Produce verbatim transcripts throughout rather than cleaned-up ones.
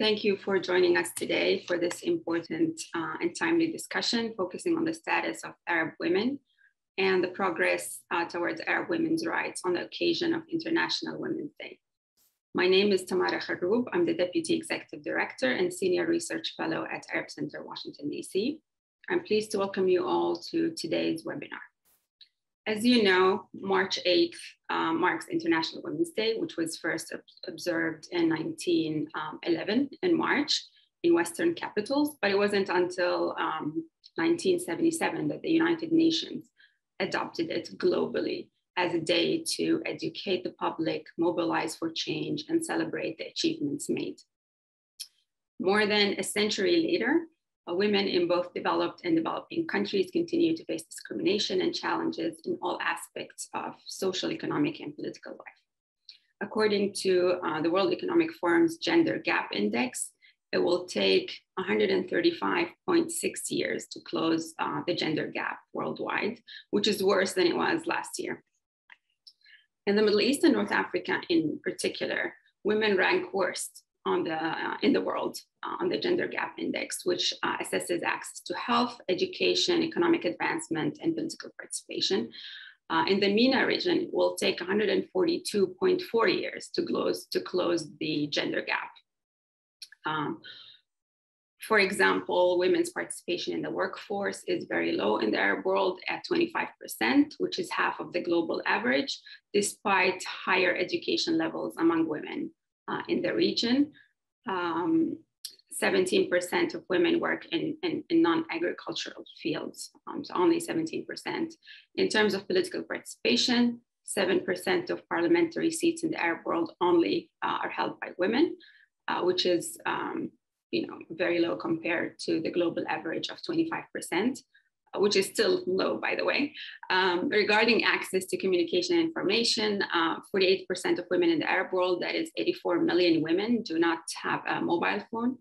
Thank you for joining us today for this important uh, and timely discussion focusing on the status of Arab women and the progress uh, towards Arab women's rights on the occasion of International Women's Day. My name is Tamara Kharoub. I'm the Deputy Executive Director and Senior Research Fellow at Arab Center Washington, D C. I'm pleased to welcome you all to today's webinar. As you know, March eighth uh, marks International Women's Day, which was first ob observed in nineteen eleven in March in Western capitals, but it wasn't until um, nineteen seventy-seven that the United Nations adopted it globally as a day to educate the public, mobilize for change, and celebrate the achievements made. More than a century later, women in both developed and developing countries continue to face discrimination and challenges in all aspects of social, economic, and political life. According to uh, the World Economic Forum's Gender Gap Index, it will take one hundred thirty-five point six years to close uh, the gender gap worldwide, which is worse than it was last year. In the Middle East and North Africa in particular, women rank worst On the, uh, in the world uh, on the Gender Gap Index, which uh, assesses access to health, education, economic advancement, and political participation. Uh, in the MENA region, it will take one hundred forty-two point four years to close, to close the gender gap. Um, for example, women's participation in the workforce is very low in the Arab world at twenty-five percent, which is half of the global average, despite higher education levels among women. Uh, in the region, seventeen percent um, of women work in, in, in non-agricultural fields, um, so only seventeen percent. In terms of political participation, seven percent of parliamentary seats in the Arab world only uh, are held by women, uh, which is um, you know, very low compared to the global average of twenty-five percent. Which is still low, by the way. Um, regarding access to communication and information, forty-eight percent uh, of women in the Arab world, that is eighty-four million women, do not have a mobile phone.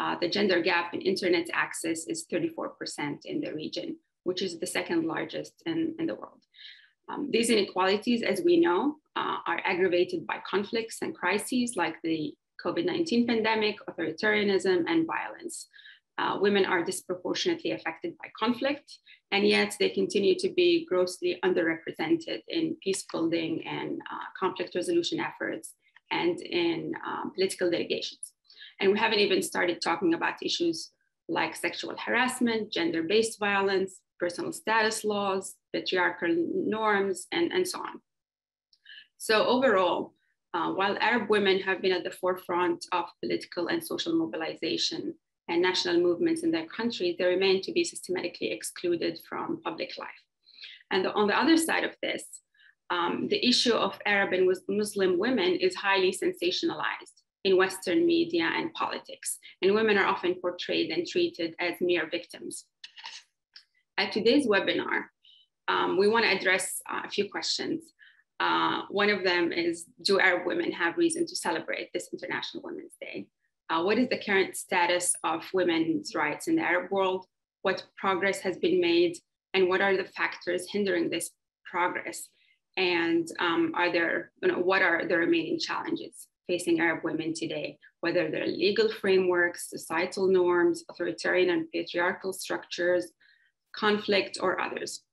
Uh, the gender gap in internet access is thirty-four percent in the region, which is the second largest in, in the world. Um, these inequalities, as we know, uh, are aggravated by conflicts and crises like the COVID nineteen pandemic, authoritarianism, and violence. Uh, women are disproportionately affected by conflict, and yet they continue to be grossly underrepresented in peace building and uh, conflict resolution efforts and in um, political litigations. And we haven't even started talking about issues like sexual harassment, gender-based violence, personal status laws, patriarchal norms, and, and so on. So overall, uh, while Arab women have been at the forefront of political and social mobilization and national movements in their country, they remain to be systematically excluded from public life. And the, on the other side of this, um, the issue of Arab and Muslim women is highly sensationalized in Western media and politics, and women are often portrayed and treated as mere victims. At today's webinar, um, we want to address uh, a few questions. Uh, one of them is, do Arab women have reason to celebrate this International Women's Day? Uh, what is the current status of women's rights in the Arab world? What progress has been made? And what are the factors hindering this progress? And um, are there, you know, what are the remaining challenges facing Arab women today, whether they're legal frameworks, societal norms, authoritarian and patriarchal structures, conflict, or others?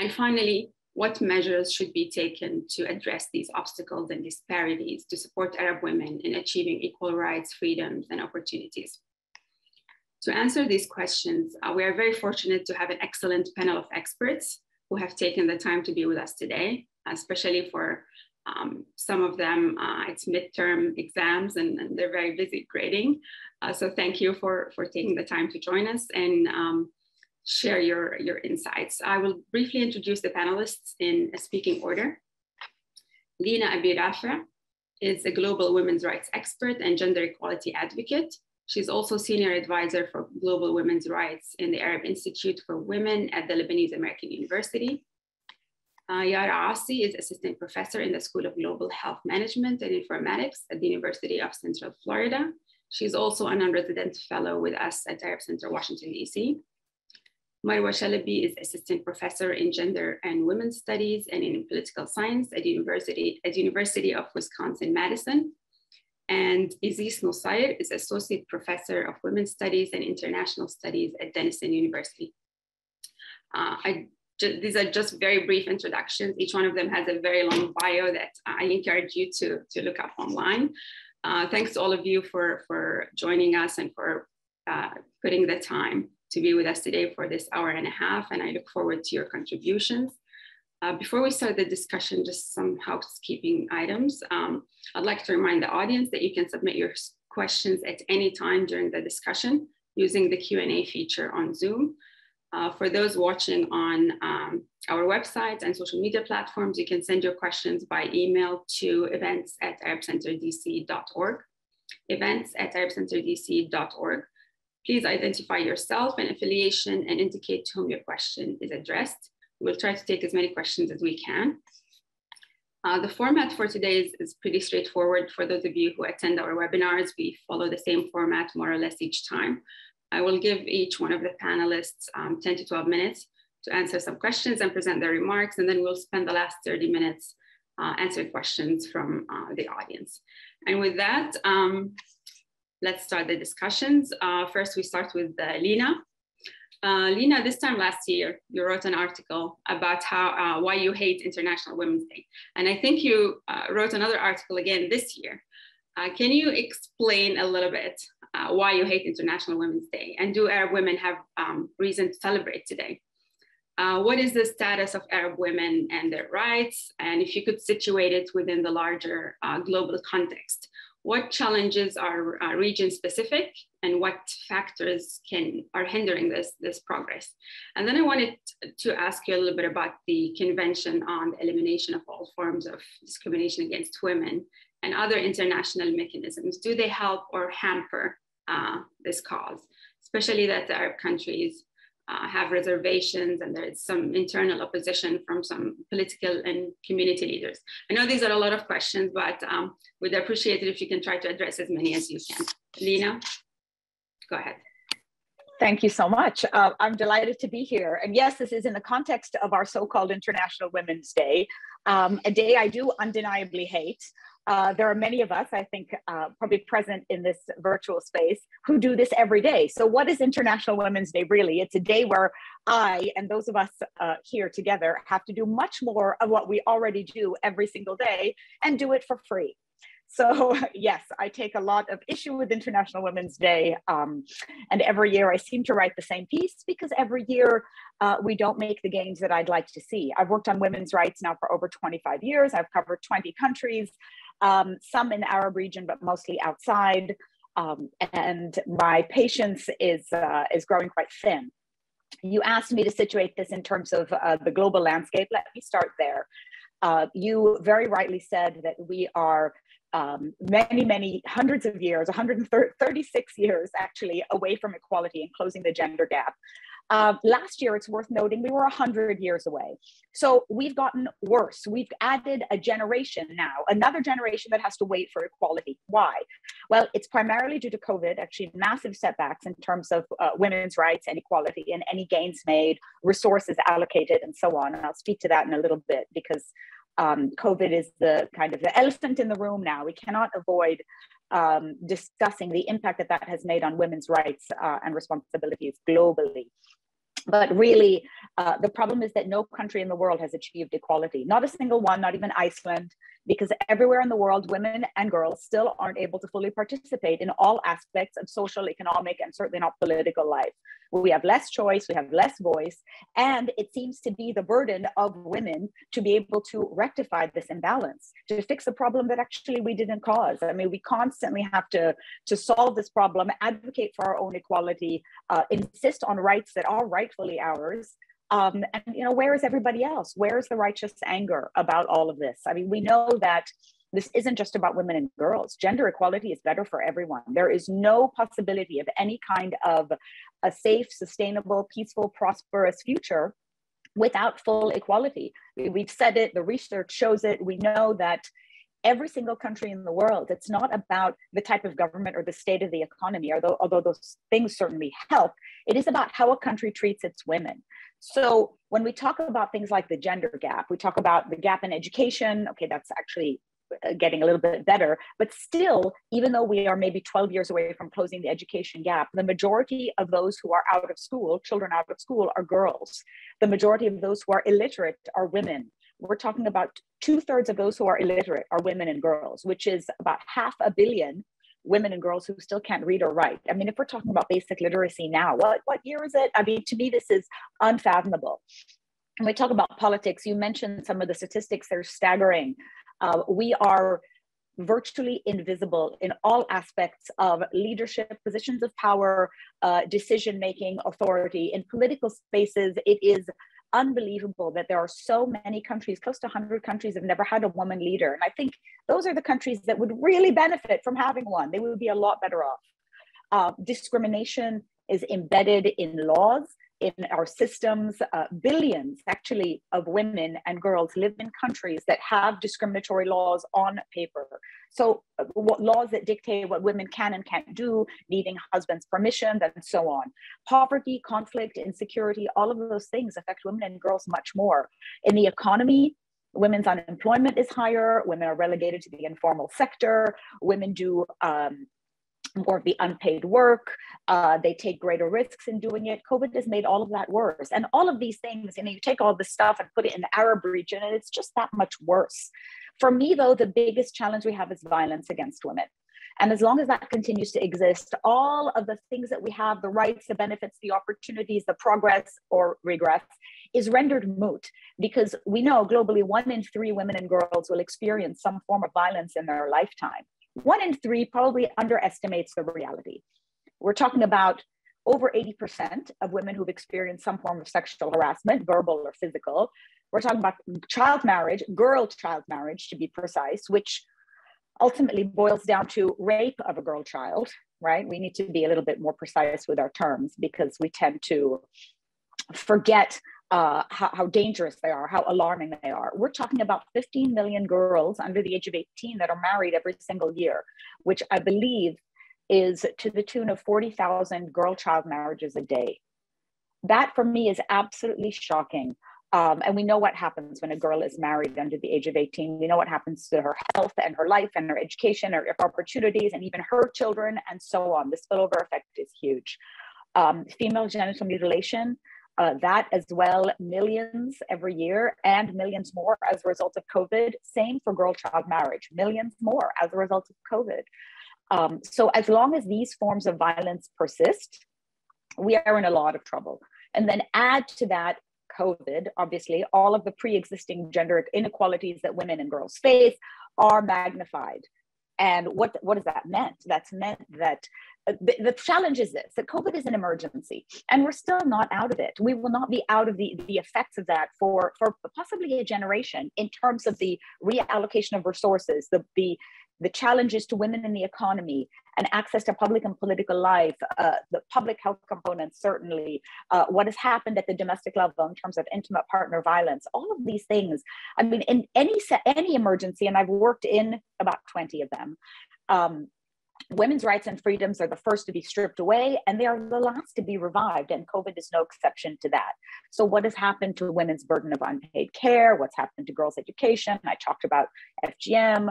And finally, what measures should be taken to address these obstacles and disparities to support Arab women in achieving equal rights, freedoms, and opportunities? To answer these questions, uh, we are very fortunate to have an excellent panel of experts who have taken the time to be with us today, especially for um, some of them, uh, it's midterm exams and, and they're very busy grading. Uh, so thank you for, for taking the time to join us and um, share your, your insights. I will briefly introduce the panelists in a speaking order. Lina AbiRafeh is a global women's rights expert and gender equality advocate. She's also senior advisor for global women's rights in the Arab Institute for Women at the Lebanese American University. Uh, Yara Asi is assistant professor in the School of Global Health Management and Informatics at the University of Central Florida. She's also a non-resident fellow with us at Arab Center Washington, D C. Marwa M. Shalaby is assistant professor in gender and women's studies and in political science at University, at University of Wisconsin-Madison. And Isis Nusair is Associate Professor of Women's Studies and International Studies at Denison University. Uh, I, these are just very brief introductions. Each one of them has a very long bio that I encourage you to, to look up online. Uh, thanks to all of you for, for joining us and for uh, putting the time to be with us today for this hour and a half, and I look forward to your contributions. Uh, before we start the discussion, just some housekeeping items. Um, I'd like to remind the audience that you can submit your questions at any time during the discussion using the Q and A feature on Zoom. Uh, for those watching on um, our websites and social media platforms, you can send your questions by email to events at arab center d c dot org, events at arab center d c dot org. Please identify yourself and affiliation and indicate to whom your question is addressed. We'll try to take as many questions as we can. Uh, the format for today is, is pretty straightforward. For those of you who attend our webinars, we follow the same format more or less each time. I will give each one of the panelists um, ten to twelve minutes to answer some questions and present their remarks, and then we'll spend the last thirty minutes uh, answering questions from uh, the audience. And with that, um, let's start the discussions. Uh, first, we start with uh, Lina. Uh, Lina, this time last year, you wrote an article about how, uh, why you hate International Women's Day. And I think you uh, wrote another article again this year. Uh, can you explain a little bit uh, why you hate International Women's Day? And do Arab women have um, reason to celebrate today? Uh, what is the status of Arab women and their rights? And if you could situate it within the larger uh, global context, what challenges are uh, region specific and what factors can are hindering this, this progress? And then I wanted to ask you a little bit about the Convention on the Elimination of All Forms of Discrimination Against Women and other international mechanisms. Do they help or hamper uh, this cause, especially that the Arab countries uh, have reservations and there is some internal opposition from some political and community leaders? I know these are a lot of questions, but um, we'd appreciate it if you can try to address as many as you can. Lina, go ahead. Thank you so much. Uh, I'm delighted to be here. And yes, this is in the context of our so-called International Women's Day, um, a day I do undeniably hate. Uh, there are many of us, I think, uh, probably present in this virtual space who do this every day. So what is International Women's Day really? It's a day where I and those of us uh, here together have to do much more of what we already do every single day and do it for free. So yes, I take a lot of issue with International Women's Day. Um, and every year I seem to write the same piece because every year uh, we don't make the gains that I'd like to see. I've worked on women's rights now for over twenty-five years. I've covered twenty countries, um, some in the Arab region, but mostly outside. Um, and my patience is, uh, is growing quite thin. You asked me to situate this in terms of uh, the global landscape. Let me start there. Uh, you very rightly said that we are Um, many, many hundreds of years, one hundred thirty-six years actually, away from equality and closing the gender gap. Uh, last year, it's worth noting, we were one hundred years away. So we've gotten worse. We've added a generation now, another generation that has to wait for equality. Why? Well, it's primarily due to COVID, actually massive setbacks in terms of uh, women's rights and equality and any gains made, resources allocated, and so on. And I'll speak to that in a little bit because Um, COVID is the kind of the elephant in the room now. We cannot avoid um, discussing the impact that that has made on women's rights uh, and responsibilities globally. But really, uh, the problem is that no country in the world has achieved equality. Not a single one, not even Iceland, because everywhere in the world, women and girls still aren't able to fully participate in all aspects of social, economic, and certainly not political life. We have less choice, we have less voice, and it seems to be the burden of women to be able to rectify this imbalance, to fix a problem that actually we didn't cause. I mean, we constantly have to, to solve this problem, advocate for our own equality, uh, insist on rights that are right ours. Um, and, you know, where is everybody else? Where is the righteous anger about all of this? I mean, we know that this isn't just about women and girls. Gender equality is better for everyone. There is no possibility of any kind of a safe, sustainable, peaceful, prosperous future without full equality. We've said it, the research shows it. We know that every single country in the world, it's not about the type of government or the state of the economy, although, although those things certainly help. It is about how a country treats its women. So when we talk about things like the gender gap, we talk about the gap in education. Okay, that's actually getting a little bit better. But still, even though we are maybe twelve years away from closing the education gap, the majority of those who are out of school, children out of school, are girls. The majority of those who are illiterate are women. We're talking about two thirds of those who are illiterate are women and girls, which is about half a billion women and girls who still can't read or write. I mean, if we're talking about basic literacy now, what, what year is it? I mean, to me, this is unfathomable. When we talk about politics, you mentioned some of the statistics that are staggering. Uh, we are virtually invisible in all aspects of leadership, positions of power, uh, decision-making, authority. In political spaces, it is unbelievable that there are so many countries, close to one hundred countries, have never had a woman leader. And I think those are the countries that would really benefit from having one. They would be a lot better off. Uh, discrimination is embedded in laws, in our systems. Uh, billions actually of women and girls live in countries that have discriminatory laws on paper. So uh, what laws that dictate what women can and can't do, needing husbands' permission, and so on. Poverty, conflict, insecurity, all of those things affect women and girls much more. In the economy, women's unemployment is higher, women are relegated to the informal sector, women do um, more of the unpaid work, uh, they take greater risks in doing it. COVID has made all of that worse. And all of these things, you know, you take all this stuff and put it in the Arab region, and it's just that much worse. For me, though, the biggest challenge we have is violence against women. And as long as that continues to exist, all of the things that we have, the rights, the benefits, the opportunities, the progress or regress, is rendered moot, because we know globally one in three women and girls will experience some form of violence in their lifetime. One in three probably underestimates the reality. We're talking about over eighty percent of women who've experienced some form of sexual harassment, verbal or physical. We're talking about child marriage, girl child marriage to be precise, which ultimately boils down to rape of a girl child, right? We need to be a little bit more precise with our terms, because we tend to forget Uh, how, how dangerous they are, how alarming they are. We're talking about fifteen million girls under the age of eighteen that are married every single year, which I believe is to the tune of forty thousand girl child marriages a day. That for me is absolutely shocking. Um, and we know what happens when a girl is married under the age of eighteen. We know what happens to her health and her life and her education, her opportunities, and even her children, and so on. The spillover effect is huge. Um, female genital mutilation, Uh, that as well, millions every year, and millions more as a result of COVID. Same for girl-child marriage, millions more as a result of COVID. Um, so as long as these forms of violence persist, we are in a lot of trouble. And then add to that COVID, obviously, all of the pre-existing gender inequalities that women and girls face are magnified. And what, what has that meant? That's meant that The, the challenge is this, that COVID is an emergency, and we're still not out of it. We will not be out of the, the effects of that for, for possibly a generation, in terms of the reallocation of resources, the, the, the challenges to women in the economy and access to public and political life, uh, the public health component, certainly, uh, what has happened at the domestic level in terms of intimate partner violence, all of these things. I mean, in any, any emergency, and I've worked in about twenty of them, um, women's rights and freedoms are the first to be stripped away, and they are the last to be revived, and COVID is no exception to that. So what has happened to women's burden of unpaid care? What's happened to girls' education? I talked about F G M,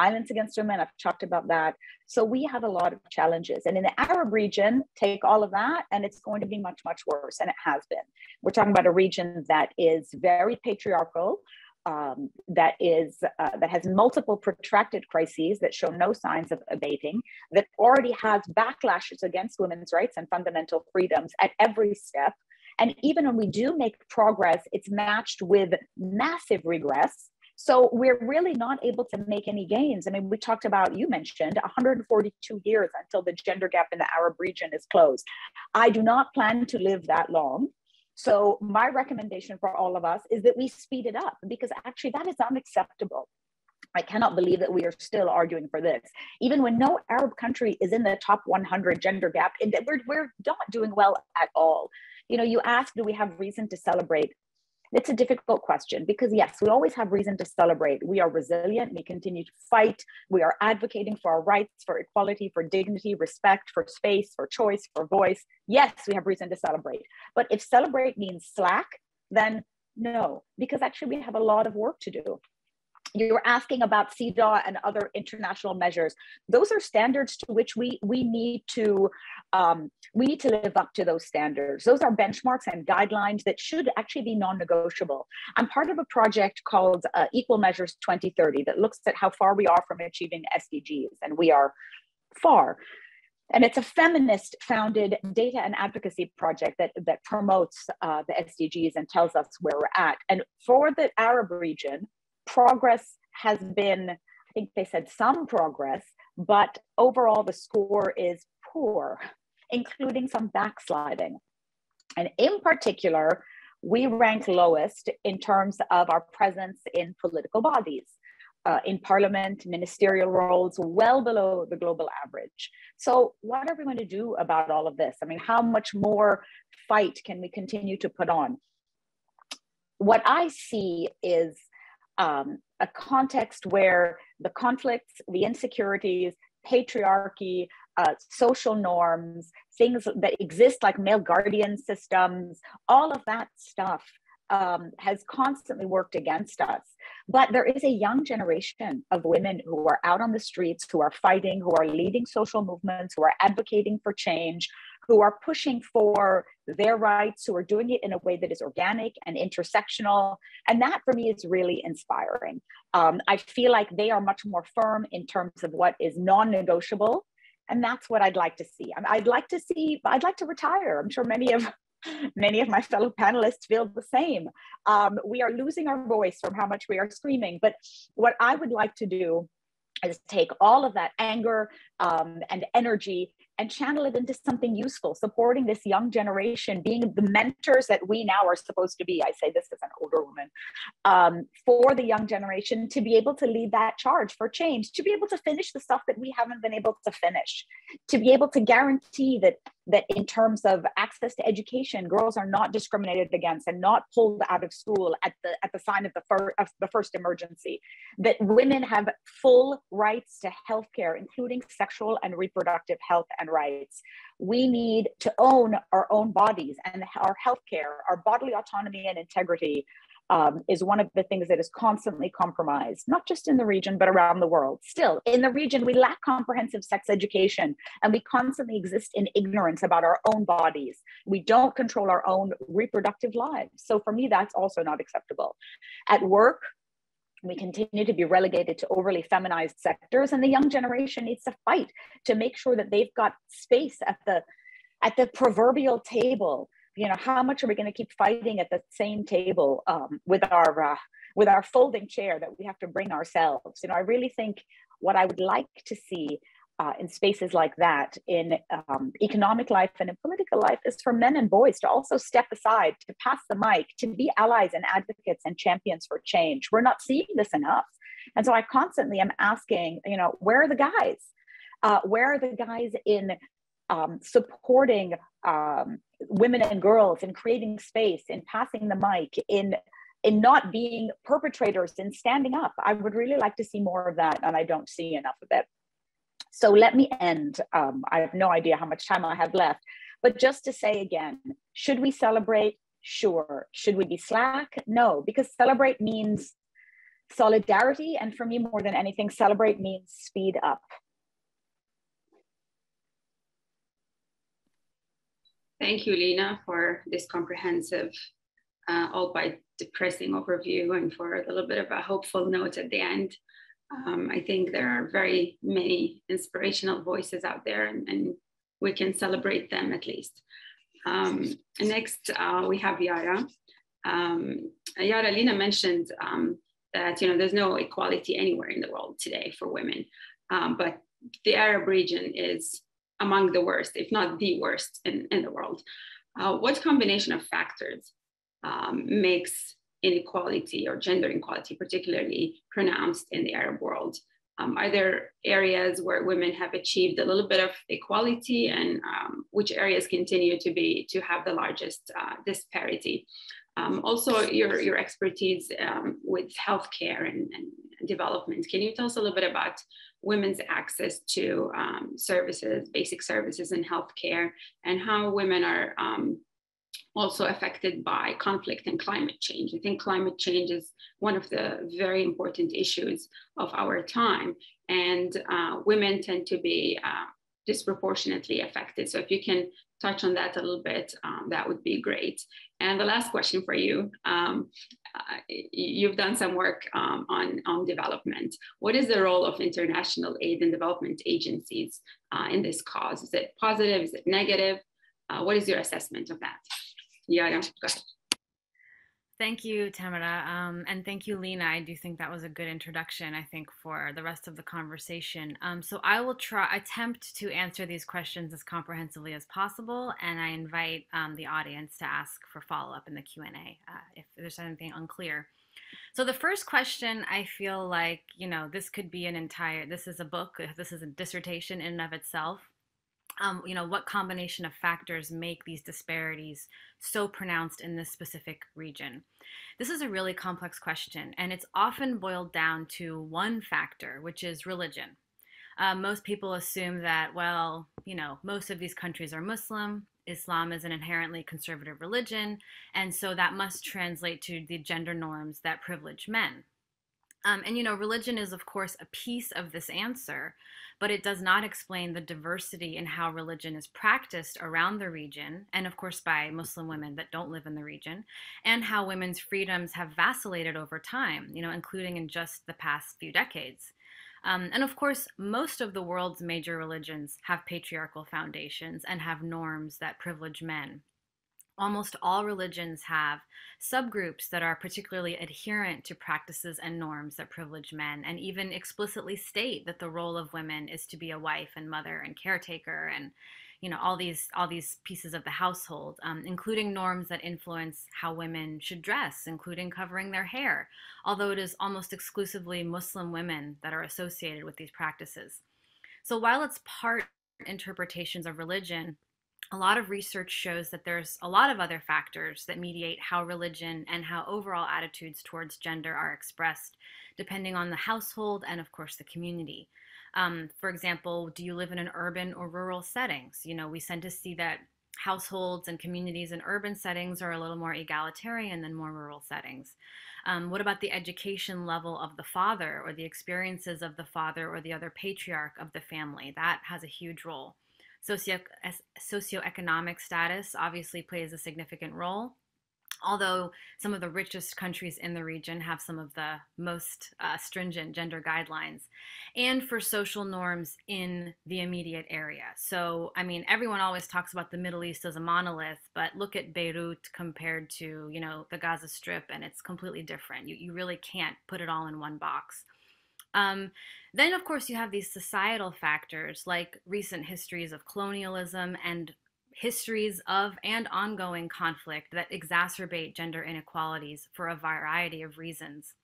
violence against women, I've talked about that. So we have a lot of challenges. And in the Arab region, take all of that, and it's going to be much, much worse, and it has been. We're talking about a region that is very patriarchal, Um, that is uh, that has multiple protracted crises that show no signs of abating, that already has backlashes against women's rights and fundamental freedoms at every step. And even when we do make progress, it's matched with massive regress. So we're really not able to make any gains. I mean, we talked about, you mentioned, one hundred forty-two years until the gender gap in the Arab region is closed. I do not plan to live that long. So my recommendation for all of us is that we speed it up, because actually that is unacceptable. I cannot believe that we are still arguing for this, even when no Arab country is in the top one hundred gender gap, and we're, we're not doing well at all. You know, you ask, do we have reason to celebrate? It's a difficult question, because yes, we always have reason to celebrate. We are resilient, we continue to fight, we are advocating for our rights, for equality, for dignity, respect, for space, for choice, for voice. Yes, we have reason to celebrate. But if celebrate means slack, then no, because actually we have a lot of work to do. You were asking about CEDAW and other international measures. Those are standards to which we, we, need to, um, we need to live up to those standards. Those are benchmarks and guidelines that should actually be non-negotiable. I'm part of a project called uh, Equal Measures twenty thirty that looks at how far we are from achieving S D Gs, and we are far. And it's a feminist-founded data and advocacy project that, that promotes uh, the S D Gs and tells us where we're at. And for the Arab region, progress has been, I think they said some progress, but overall the score is poor, including some backsliding. And in particular, we rank lowest in terms of our presence in political bodies, uh, in parliament, ministerial roles, well below the global average. So what are we going to do about all of this? I mean, how much more fight can we continue to put on? What I see is Um, a context where the conflicts, the insecurities, patriarchy, uh, social norms, things that exist like male guardian systems, all of that stuff um, has constantly worked against us. But there is a young generation of women who are out on the streets, who are fighting, who are leading social movements, who are advocating for change, who are pushing for their rights, who are doing it in a way that is organic and intersectional. And that for me is really inspiring. Um, I feel like they are much more firm in terms of what is non-negotiable. And that's what I'd like to see. I mean, I'd like to see, I'd like to retire. I'm sure many of, many of my fellow panelists feel the same. Um, we are losing our voice from how much we are screaming. But what I would like to do is take all of that anger um, and energy and channel it into something useful, supporting this young generation, being the mentors that we now are supposed to be. I say this as an older woman, um, for the young generation to be able to lead that charge for change, to be able to finish the stuff that we haven't been able to finish, to be able to guarantee that, that in terms of access to education, girls are not discriminated against and not pulled out of school at the, at the sign of the, fir- of the first emergency, that women have full rights to healthcare, including sexual and reproductive health and rights. We need to own our own bodies and our healthcare. Our bodily autonomy and integrity um, is one of the things that is constantly compromised, not just in the region, but around the world. Still, in the region, we lack comprehensive sex education, and we constantly exist in ignorance about our own bodies. We don't control our own reproductive lives. So for me, that's also not acceptable. At work, we continue to be relegated to overly feminized sectors, and the young generation needs to fight to make sure that they've got space at the, at the proverbial table. You know, how much are we going to keep fighting at the same table um, with our uh, with our folding chair that we have to bring ourselves? You know, I really think what I would like to see uh, in spaces like that, in um, economic life and in political life, is for men and boys to also step aside, to pass the mic, to be allies and advocates and champions for change. We're not seeing this enough. And so I constantly am asking, you know, where are the guys? Uh, where are the guys in um, supporting um, women and girls, in creating space, in passing the mic, in in not being perpetrators, in standing up? I would really like to see more of that, and I don't see enough of it. So let me end. Um, I have no idea how much time I have left, but just to say again, should we celebrate? Sure. Should we be slack? No, because celebrate means solidarity. And for me, more than anything, celebrate means speed up. Thank you, Lina, for this comprehensive, uh, albeit depressing overview, and for a little bit of a hopeful note at the end. Um, I think there are very many inspirational voices out there, and, and we can celebrate them at least. Um, next, uh, we have Yara. Um, Yara, Lina mentioned um, that, you know, there's no equality anywhere in the world today for women, um, but the Arab region is among the worst, if not the worst in, in the world. Uh, what combination of factors um, makes inequality or gender inequality particularly pronounced in the Arab world? Um, are there areas where women have achieved a little bit of equality, and um, which areas continue to be to have the largest uh, disparity? Um, also, your, your expertise um, with healthcare and, and development. Can you tell us a little bit about women's access to um, services, basic services in healthcare, and how women are um, also affected by conflict and climate change. I think climate change is one of the very important issues of our time, and uh, women tend to be uh, disproportionately affected. So if you can touch on that a little bit, um, that would be great. And the last question for you, um, uh, you've done some work um, on, on development. What is the role of international aid and development agencies uh, in this cause? Is it positive, is it negative? Uh, what is your assessment of that? Yara, go ahead. Thank you, Tamara, um, and thank you, Lina. I do think that was a good introduction, I think, for the rest of the conversation. Um, so I will try attempt to answer these questions as comprehensively as possible, and I invite um, the audience to ask for follow-up in the Q and A uh, if there's anything unclear. So the first question, I feel like, you know, this could be an entire, this is a book, this is a dissertation in and of itself. Um, you know, what combination of factors make these disparities so pronounced in this specific region? This is a really complex question, and it's often boiled down to one factor, which is religion. Uh, most people assume that, well, you know, most of these countries are Muslim. Islam is an inherently conservative religion, and so that must translate to the gender norms that privilege men. Um, and, you know, religion is, of course, a piece of this answer, but it does not explain the diversity in how religion is practiced around the region, and, of course, by Muslim women that don't live in the region, and how women's freedoms have vacillated over time, you know, including in just the past few decades. Um, and, of course, most of the world's major religions have patriarchal foundations and have norms that privilege men. Almost all religions have subgroups that are particularly adherent to practices and norms that privilege men, and even explicitly state that the role of women is to be a wife and mother and caretaker and, you know, all these all these pieces of the household, um, including norms that influence how women should dress, including covering their hair, although it is almost exclusively Muslim women that are associated with these practices. So while it's part interpretations of religion, a lot of research shows that there's a lot of other factors that mediate how religion and how overall attitudes towards gender are expressed, depending on the household and, of course, the community. Um, for example, do you live in an urban or rural settings? You know, we tend to see that households and communities in urban settings are a little more egalitarian than more rural settings. Um, what about the education level of the father or the experiences of the father or the other patriarch of the family? That has a huge role. Socio socioeconomic status obviously plays a significant role, although some of the richest countries in the region have some of the most uh, stringent gender guidelines, and for social norms in the immediate area. So, I mean, everyone always talks about the Middle East as a monolith, but look at Beirut compared to, you know, the Gaza Strip, and it's completely different. You, you really can't put it all in one box. Um, then, of course, you have these societal factors like recent histories of colonialism and histories of and ongoing conflict that exacerbate gender inequalities for a variety of reasons.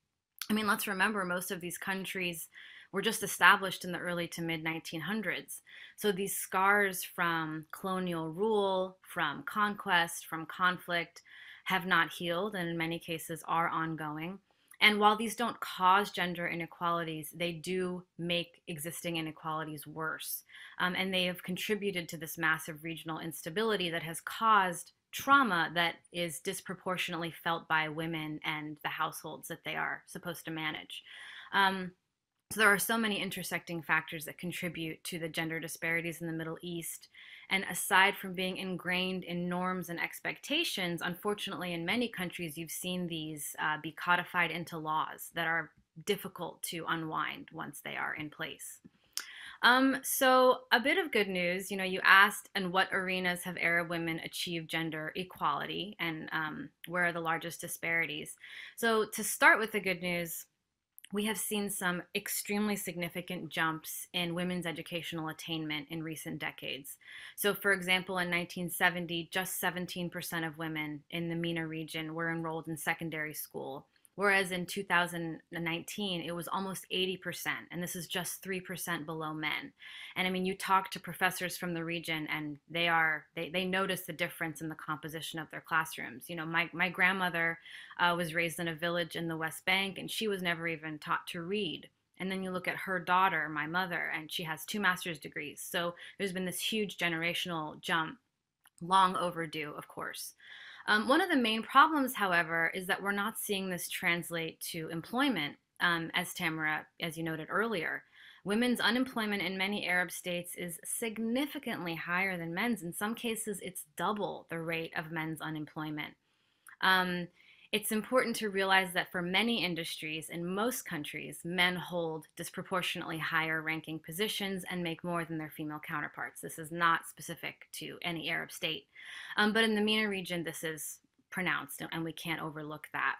I mean, let's remember most of these countries were just established in the early to mid nineteen hundreds. So these scars from colonial rule, from conquest, from conflict have not healed, and in many cases are ongoing. And while these don't cause gender inequalities, they do make existing inequalities worse. Um, and they have contributed to this massive regional instability that has caused trauma that is disproportionately felt by women and the households that they are supposed to manage. Um, so there are so many intersecting factors that contribute to the gender disparities in the Middle East. And aside from being ingrained in norms and expectations, unfortunately, in many countries, you've seen these uh, be codified into laws that are difficult to unwind once they are in place. Um, so a bit of good news, you know, you asked in what arenas have Arab women achieved gender equality and um, where are the largest disparities? So to start with the good news, we have seen some extremely significant jumps in women's educational attainment in recent decades. So, for example, in nineteen seventy, just seventeen percent of women in the MENA region were enrolled in secondary school, whereas in two thousand nineteen, it was almost eighty percent, and this is just three percent below men. And I mean, you talk to professors from the region, and they are they, they notice the difference in the composition of their classrooms. You know, my, my grandmother uh, was raised in a village in the West Bank, and she was never even taught to read. And then you look at her daughter, my mother, and she has two master's degrees. So there's been this huge generational jump long overdue, of course. Um, one of the main problems, however, is that we're not seeing this translate to employment, um, as Tamara, as you noted earlier. Women's unemployment in many Arab states is significantly higher than men's. In some cases, it's double the rate of men's unemployment. Um, it's important to realize that for many industries in most countries, men hold disproportionately higher ranking positions and make more than their female counterparts. This is not specific to any Arab state. Um, but in the MENA region, this is pronounced, and we can't overlook that.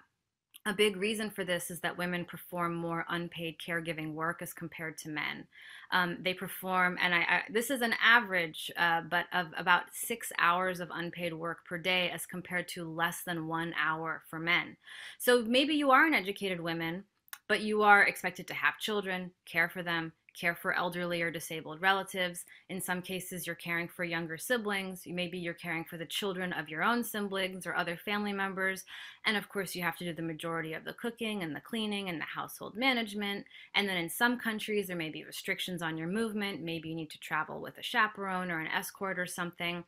A big reason for this is that women perform more unpaid caregiving work as compared to men. Um, they perform, and I, I, this is an average, uh, but of about six hours of unpaid work per day as compared to less than one hour for men. So maybe you are an educated woman, but you are expected to have children, care for them, care for elderly or disabled relatives. In some cases, you're caring for younger siblings. Maybe you're caring for the children of your own siblings or other family members. And of course, you have to do the majority of the cooking and the cleaning and the household management. And then in some countries, there may be restrictions on your movement. Maybe you need to travel with a chaperone or an escort or something.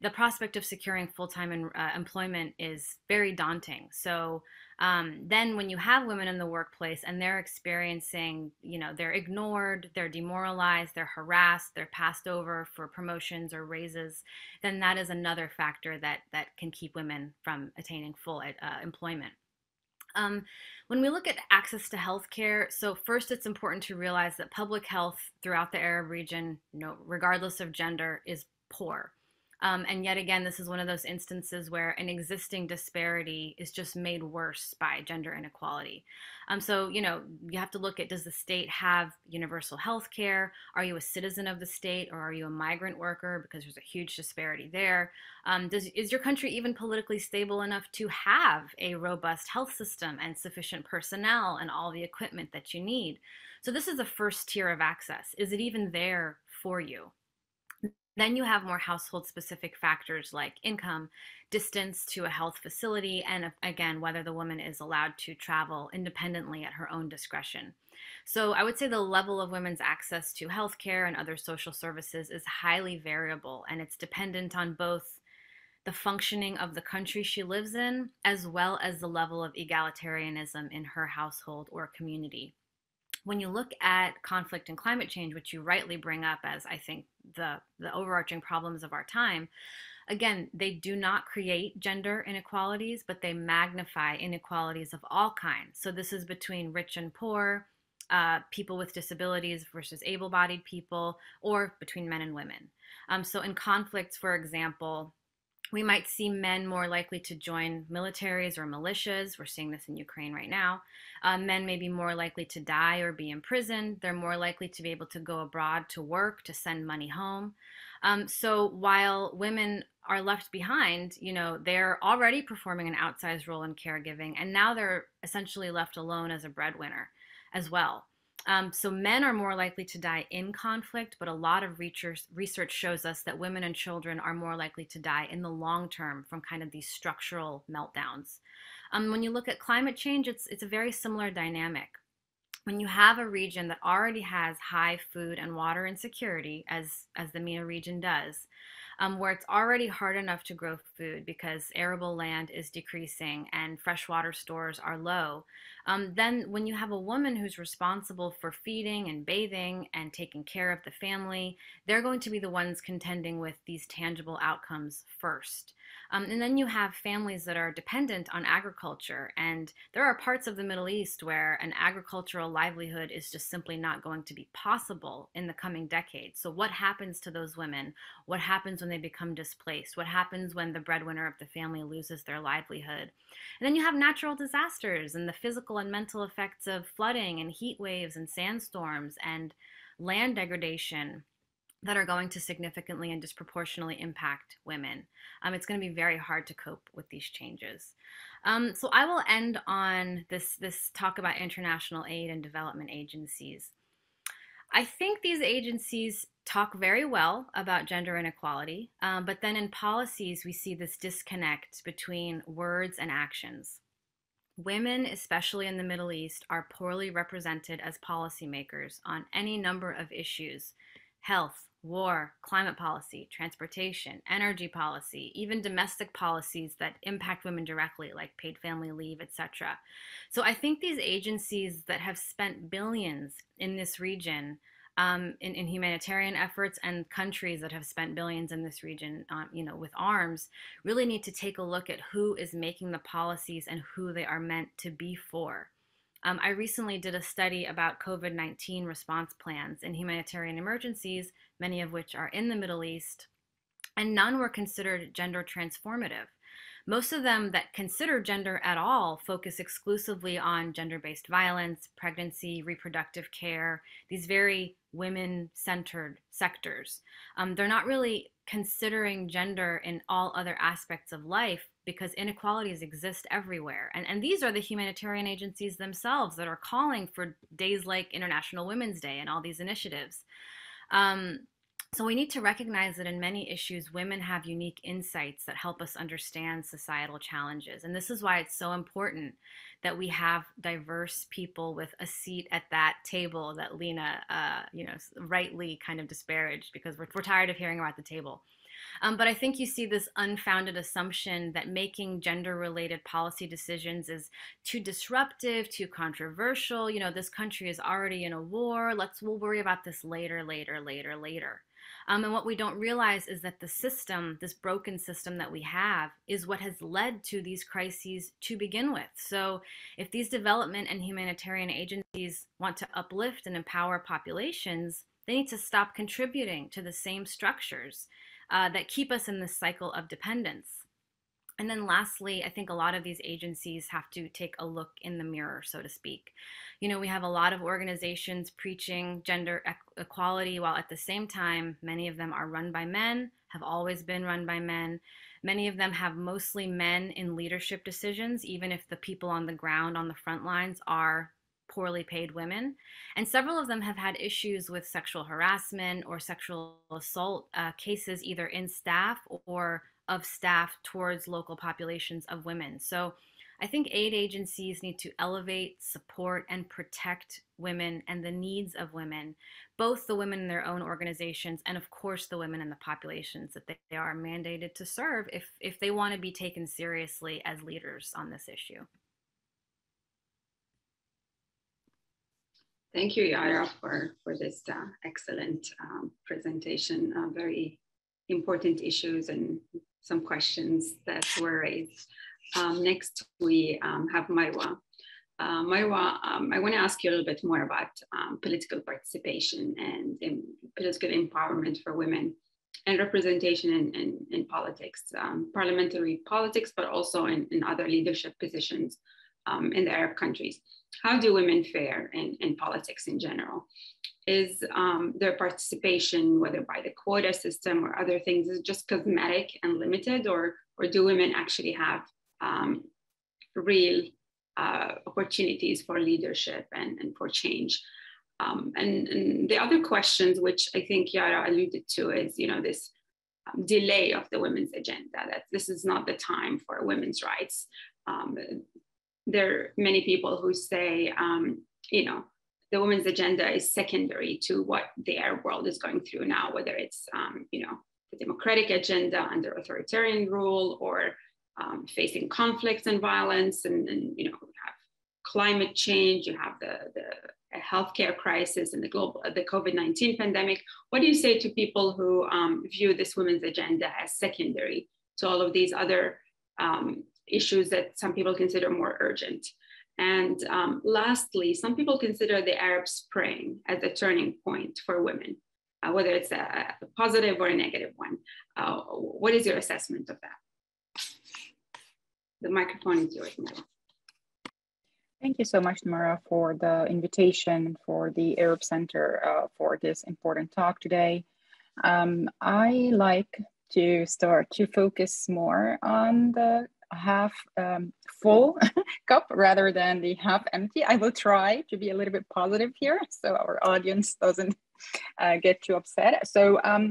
The prospect of securing full-time uh, employment is very daunting. So um, then when you have women in the workplace and they're experiencing, you know, they're ignored, they're demoralized, they're harassed, they're passed over for promotions or raises, then that is another factor that, that can keep women from attaining full uh, employment. Um, when we look at access to healthcare, so first it's important to realize that public health throughout the Arab region, you know, regardless of gender, is poor. Um, and yet again, this is one of those instances where an existing disparity is just made worse by gender inequality. Um, so, you know, you have to look at, does the state have universal health care? Are you a citizen of the state, or are you a migrant worker? Because there's a huge disparity there. Um, does, is your country even politically stable enough to have a robust health system and sufficient personnel and all the equipment that you need? So this is the first tier of access. Is it even there for you? Then you have more household-specific factors like income, distance to a health facility, and again, whether the woman is allowed to travel independently at her own discretion. So I would say the level of women's access to healthcare and other social services is highly variable, and it's dependent on both the functioning of the country she lives in, as well as the level of egalitarianism in her household or community. When you look at conflict and climate change, which you rightly bring up as, I think, the, the overarching problems of our time, again, they do not create gender inequalities, but they magnify inequalities of all kinds. So this is between rich and poor, uh, people with disabilities versus able-bodied people, or between men and women. Um, so in conflicts, for example, we might see men more likely to join militaries or militias. We're seeing this in Ukraine right now. Uh, men may be more likely to die or be imprisoned. They're more likely to be able to go abroad to work, to send money home. Um, so while women are left behind, you know, they're already performing an outsized role in caregiving, and now they're essentially left alone as a breadwinner as well. Um, so men are more likely to die in conflict, but a lot of research shows us that women and children are more likely to die in the long term from kind of these structural meltdowns. Um, when you look at climate change, it's, it's a very similar dynamic. When you have a region that already has high food and water insecurity, as, as the MENA region does, um, where it's already hard enough to grow food because arable land is decreasing and freshwater stores are low, um, then when you have a woman who's responsible for feeding and bathing and taking care of the family, they're going to be the ones contending with these tangible outcomes first. Um, and then you have families that are dependent on agriculture, and there are parts of the Middle East where an agricultural livelihood is just simply not going to be possible in the coming decades. So what happens to those women? What happens when they become displaced? What happens when the breadwinner of the family loses their livelihood? And then you have natural disasters and the physical and mental effects of flooding and heat waves and sandstorms and land degradation that are going to significantly and disproportionately impact women. Um, it's going to be very hard to cope with these changes. Um, so I will end on this, this talk about international aid and development agencies. I think these agencies talk very well about gender inequality, um, but then in policies we see this disconnect between words and actions. Women, especially in the Middle East, are poorly represented as policymakers on any number of issues. health, war, climate policy, transportation, energy policy, even domestic policies that impact women directly, like paid family leave, et cetera. So I think these agencies that have spent billions in this region, um, in, in humanitarian efforts, and countries that have spent billions in this region, um, you know, with arms, really need to take a look at who is making the policies and who they are meant to be for. Um, I recently did a study about COVID nineteen response plans in humanitarian emergencies, many of which are in the Middle East, and none were considered gender transformative. Most of them that consider gender at all focus exclusively on gender-based violence, pregnancy, reproductive care, these very women-centered sectors. Um, they're not really considering gender in all other aspects of life, because inequalities exist everywhere. And, and these are the humanitarian agencies themselves that are calling for days like International Women's Day and all these initiatives. Um, so we need to recognize that in many issues, women have unique insights that help us understand societal challenges. And this is why it's so important that we have diverse people with a seat at that table that Lina, uh, you know, rightly kind of disparaged, because we're, we're tired of hearing about the table. Um, but I think you see this unfounded assumption that making gender-related policy decisions is too disruptive, too controversial. You know, this country is already in a war. Let's, we'll worry about this later, later, later, later. Um, and what we don't realize is that the system, this broken system that we have, is what has led to these crises to begin with. So if these development and humanitarian agencies want to uplift and empower populations, they need to stop contributing to the same structures Uh, that keep us in this cycle of dependence. And then lastly, I think a lot of these agencies have to take a look in the mirror, so to speak. You know, we have a lot of organizations preaching gender equality, while at the same time, many of them are run by men, have always been run by men. Many of them have mostly men in leadership decisions, even if the people on the ground, on the front lines, are poorly paid women. And several of them have had issues with sexual harassment or sexual assault uh, cases, either in staff or of staff towards local populations of women. So I think aid agencies need to elevate, support, and protect women and the needs of women, both the women in their own organizations and, of course, the women in the populations that they are mandated to serve if, if they want to be taken seriously as leaders on this issue. Thank you, Yara, for, for this uh, excellent um, presentation. Uh, very important issues and some questions that were raised. Um, next, we um, have Marwa. Uh, Marwa, um, I want to ask you a little bit more about um, political participation and in political empowerment for women and representation in, in, in politics, um, parliamentary politics, but also in, in other leadership positions um, in the Arab countries. How do women fare in, in politics in general? Is um, their participation, whether by the quota system or other things, is just cosmetic and limited, or, or do women actually have um, real uh, opportunities for leadership and, and for change? Um, and, and the other questions, which I think Yara alluded to, is, you know, this um, delay of the women's agenda, that this is not the time for women's rights. Um, There are many people who say, um, you know, the women's agenda is secondary to what the Arab world is going through now, whether it's, um, you know, the democratic agenda under authoritarian rule, or um, facing conflicts and violence, and, and, you know, we have climate change, you have the, the healthcare crisis, and the global, the COVID nineteen pandemic. What do you say to people who um, view this women's agenda as secondary to all of these other um, issues that some people consider more urgent? And um, lastly, some people consider the Arab Spring as a turning point for women, uh, whether it's a, a positive or a negative one. Uh, what is your assessment of that? The microphone is yours, Marwa. Thank you so much, Tamara, for the invitation for the Arab Center uh, for this important talk today. Um, I like to start to focus more on the half um, full cup rather than the half empty. I will try to be a little bit positive here so our audience doesn't uh, get too upset. So, um,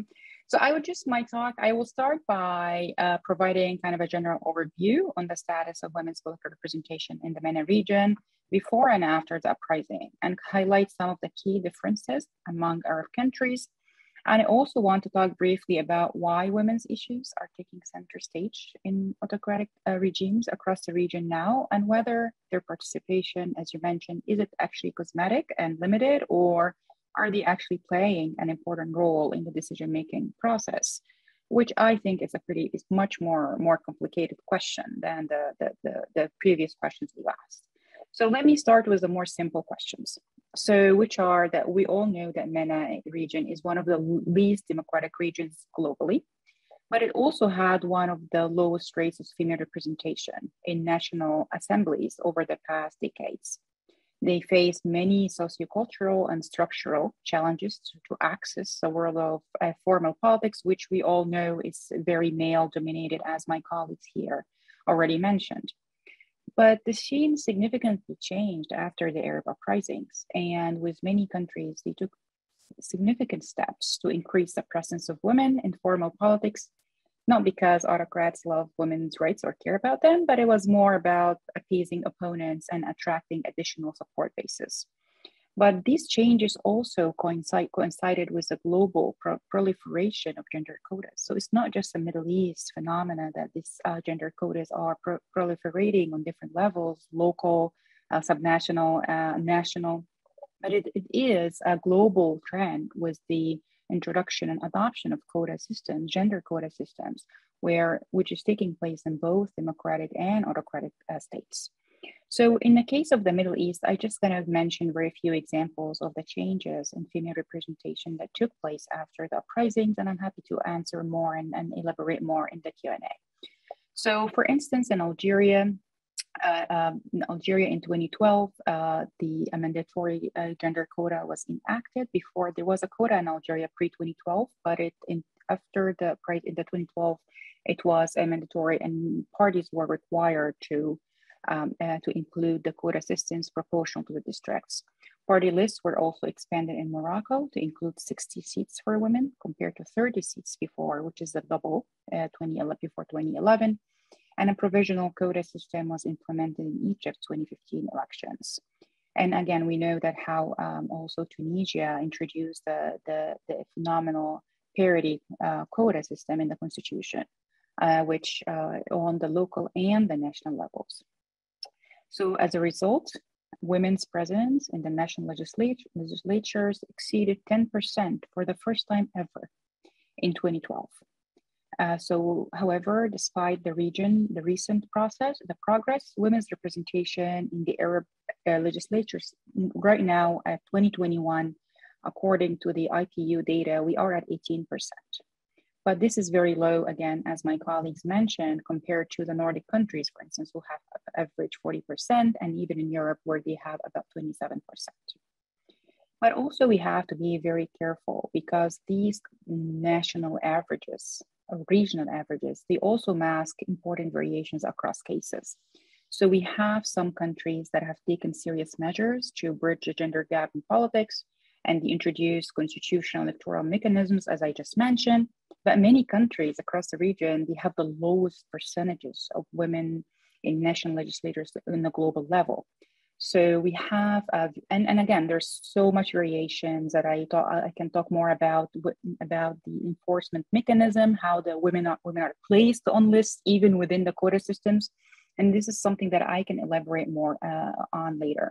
so I would just, my talk, I will start by uh, providing kind of a general overview on the status of women's political representation in the MENA region before and after the uprising, and highlight some of the key differences among Arab countries And I also want to talk briefly about why women's issues are taking center stage in autocratic uh, regimes across the region now, and whether their participation, as you mentioned, is it actually cosmetic and limited, or are they actually playing an important role in the decision-making process? Which I think is a pretty, is much more, more complicated question than the, the, the, the previous questions we asked. So let me start with the more simple questions. So which are that we all know that MENA region is one of the least democratic regions globally, but it also had one of the lowest rates of female representation in national assemblies over the past decades. They face many sociocultural and structural challenges to, to access the world of uh, formal politics, which we all know is very male-dominated, as my colleagues here already mentioned. But the scene significantly changed after the Arab uprisings, and with many countries, they took significant steps to increase the presence of women in formal politics, not because autocrats love women's rights or care about them, but it was more about appeasing opponents and attracting additional support bases. But these changes also coincide, coincided with the global pro proliferation of gender quotas. So it's not just a Middle East phenomena that these uh, gender quotas are pro proliferating on different levels, local, uh, subnational, uh, national, but it, it is a global trend with the introduction and adoption of quota systems, gender quota systems, where which is taking place in both democratic and autocratic uh, states. So in the case of the Middle East, I just kind of mentioned very few examples of the changes in female representation that took place after the uprisings, and I'm happy to answer more and, and elaborate more in the Q and A. So for instance, in Algeria, uh, um, in Algeria in twenty twelve, uh, the mandatory uh, gender quota was enacted. Before, there was a quota in Algeria pre twenty twelve, but it in, after the, in the twenty twelve, it was a mandatory and parties were required to Um, uh, to include the quota systems proportional to the districts. Party lists were also expanded in Morocco to include sixty seats for women compared to thirty seats before, which is a double uh, before twenty eleven. And a provisional quota system was implemented in Egypt's twenty fifteen elections. And again, we know that how um, also Tunisia introduced the, the, the phenomenal parity uh, quota system in the constitution, uh, which uh, on the local and the national levels. So as a result, women's presence in the national legislature, legislatures exceeded ten percent for the first time ever in twenty twelve. Uh, so however, despite the region, the recent process, the progress, women's representation in the Arab uh, legislatures right now at twenty twenty-one, according to the I P U data, we are at eighteen percent. But this is very low, again, as my colleagues mentioned, compared to the Nordic countries, for instance, who have average forty percent, and even in Europe where they have about twenty-seven percent. But also we have to be very careful because these national averages, or regional averages, they also mask important variations across cases. So we have some countries that have taken serious measures to bridge the gender gap in politics, and they introduced constitutional electoral mechanisms, as I just mentioned. But many countries across the region, they have the lowest percentages of women in national legislatures on the global level. So we have, uh, and, and again, there's so much variations that I, talk, I can talk more about, about the enforcement mechanism, how the women are, women are placed on lists, even within the quota systems. And this is something that I can elaborate more uh, on later.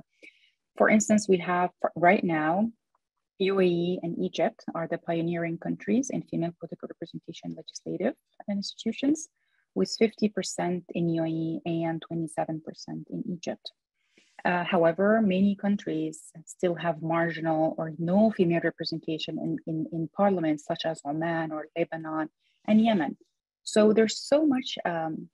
For instance, we have right now, U A E and Egypt are the pioneering countries in female political representation legislative institutions, with fifty percent in U A E and twenty-seven percent in Egypt. Uh, however, many countries still have marginal or no female representation in, in, in parliaments, such as Oman or Lebanon and Yemen. So there's so much um,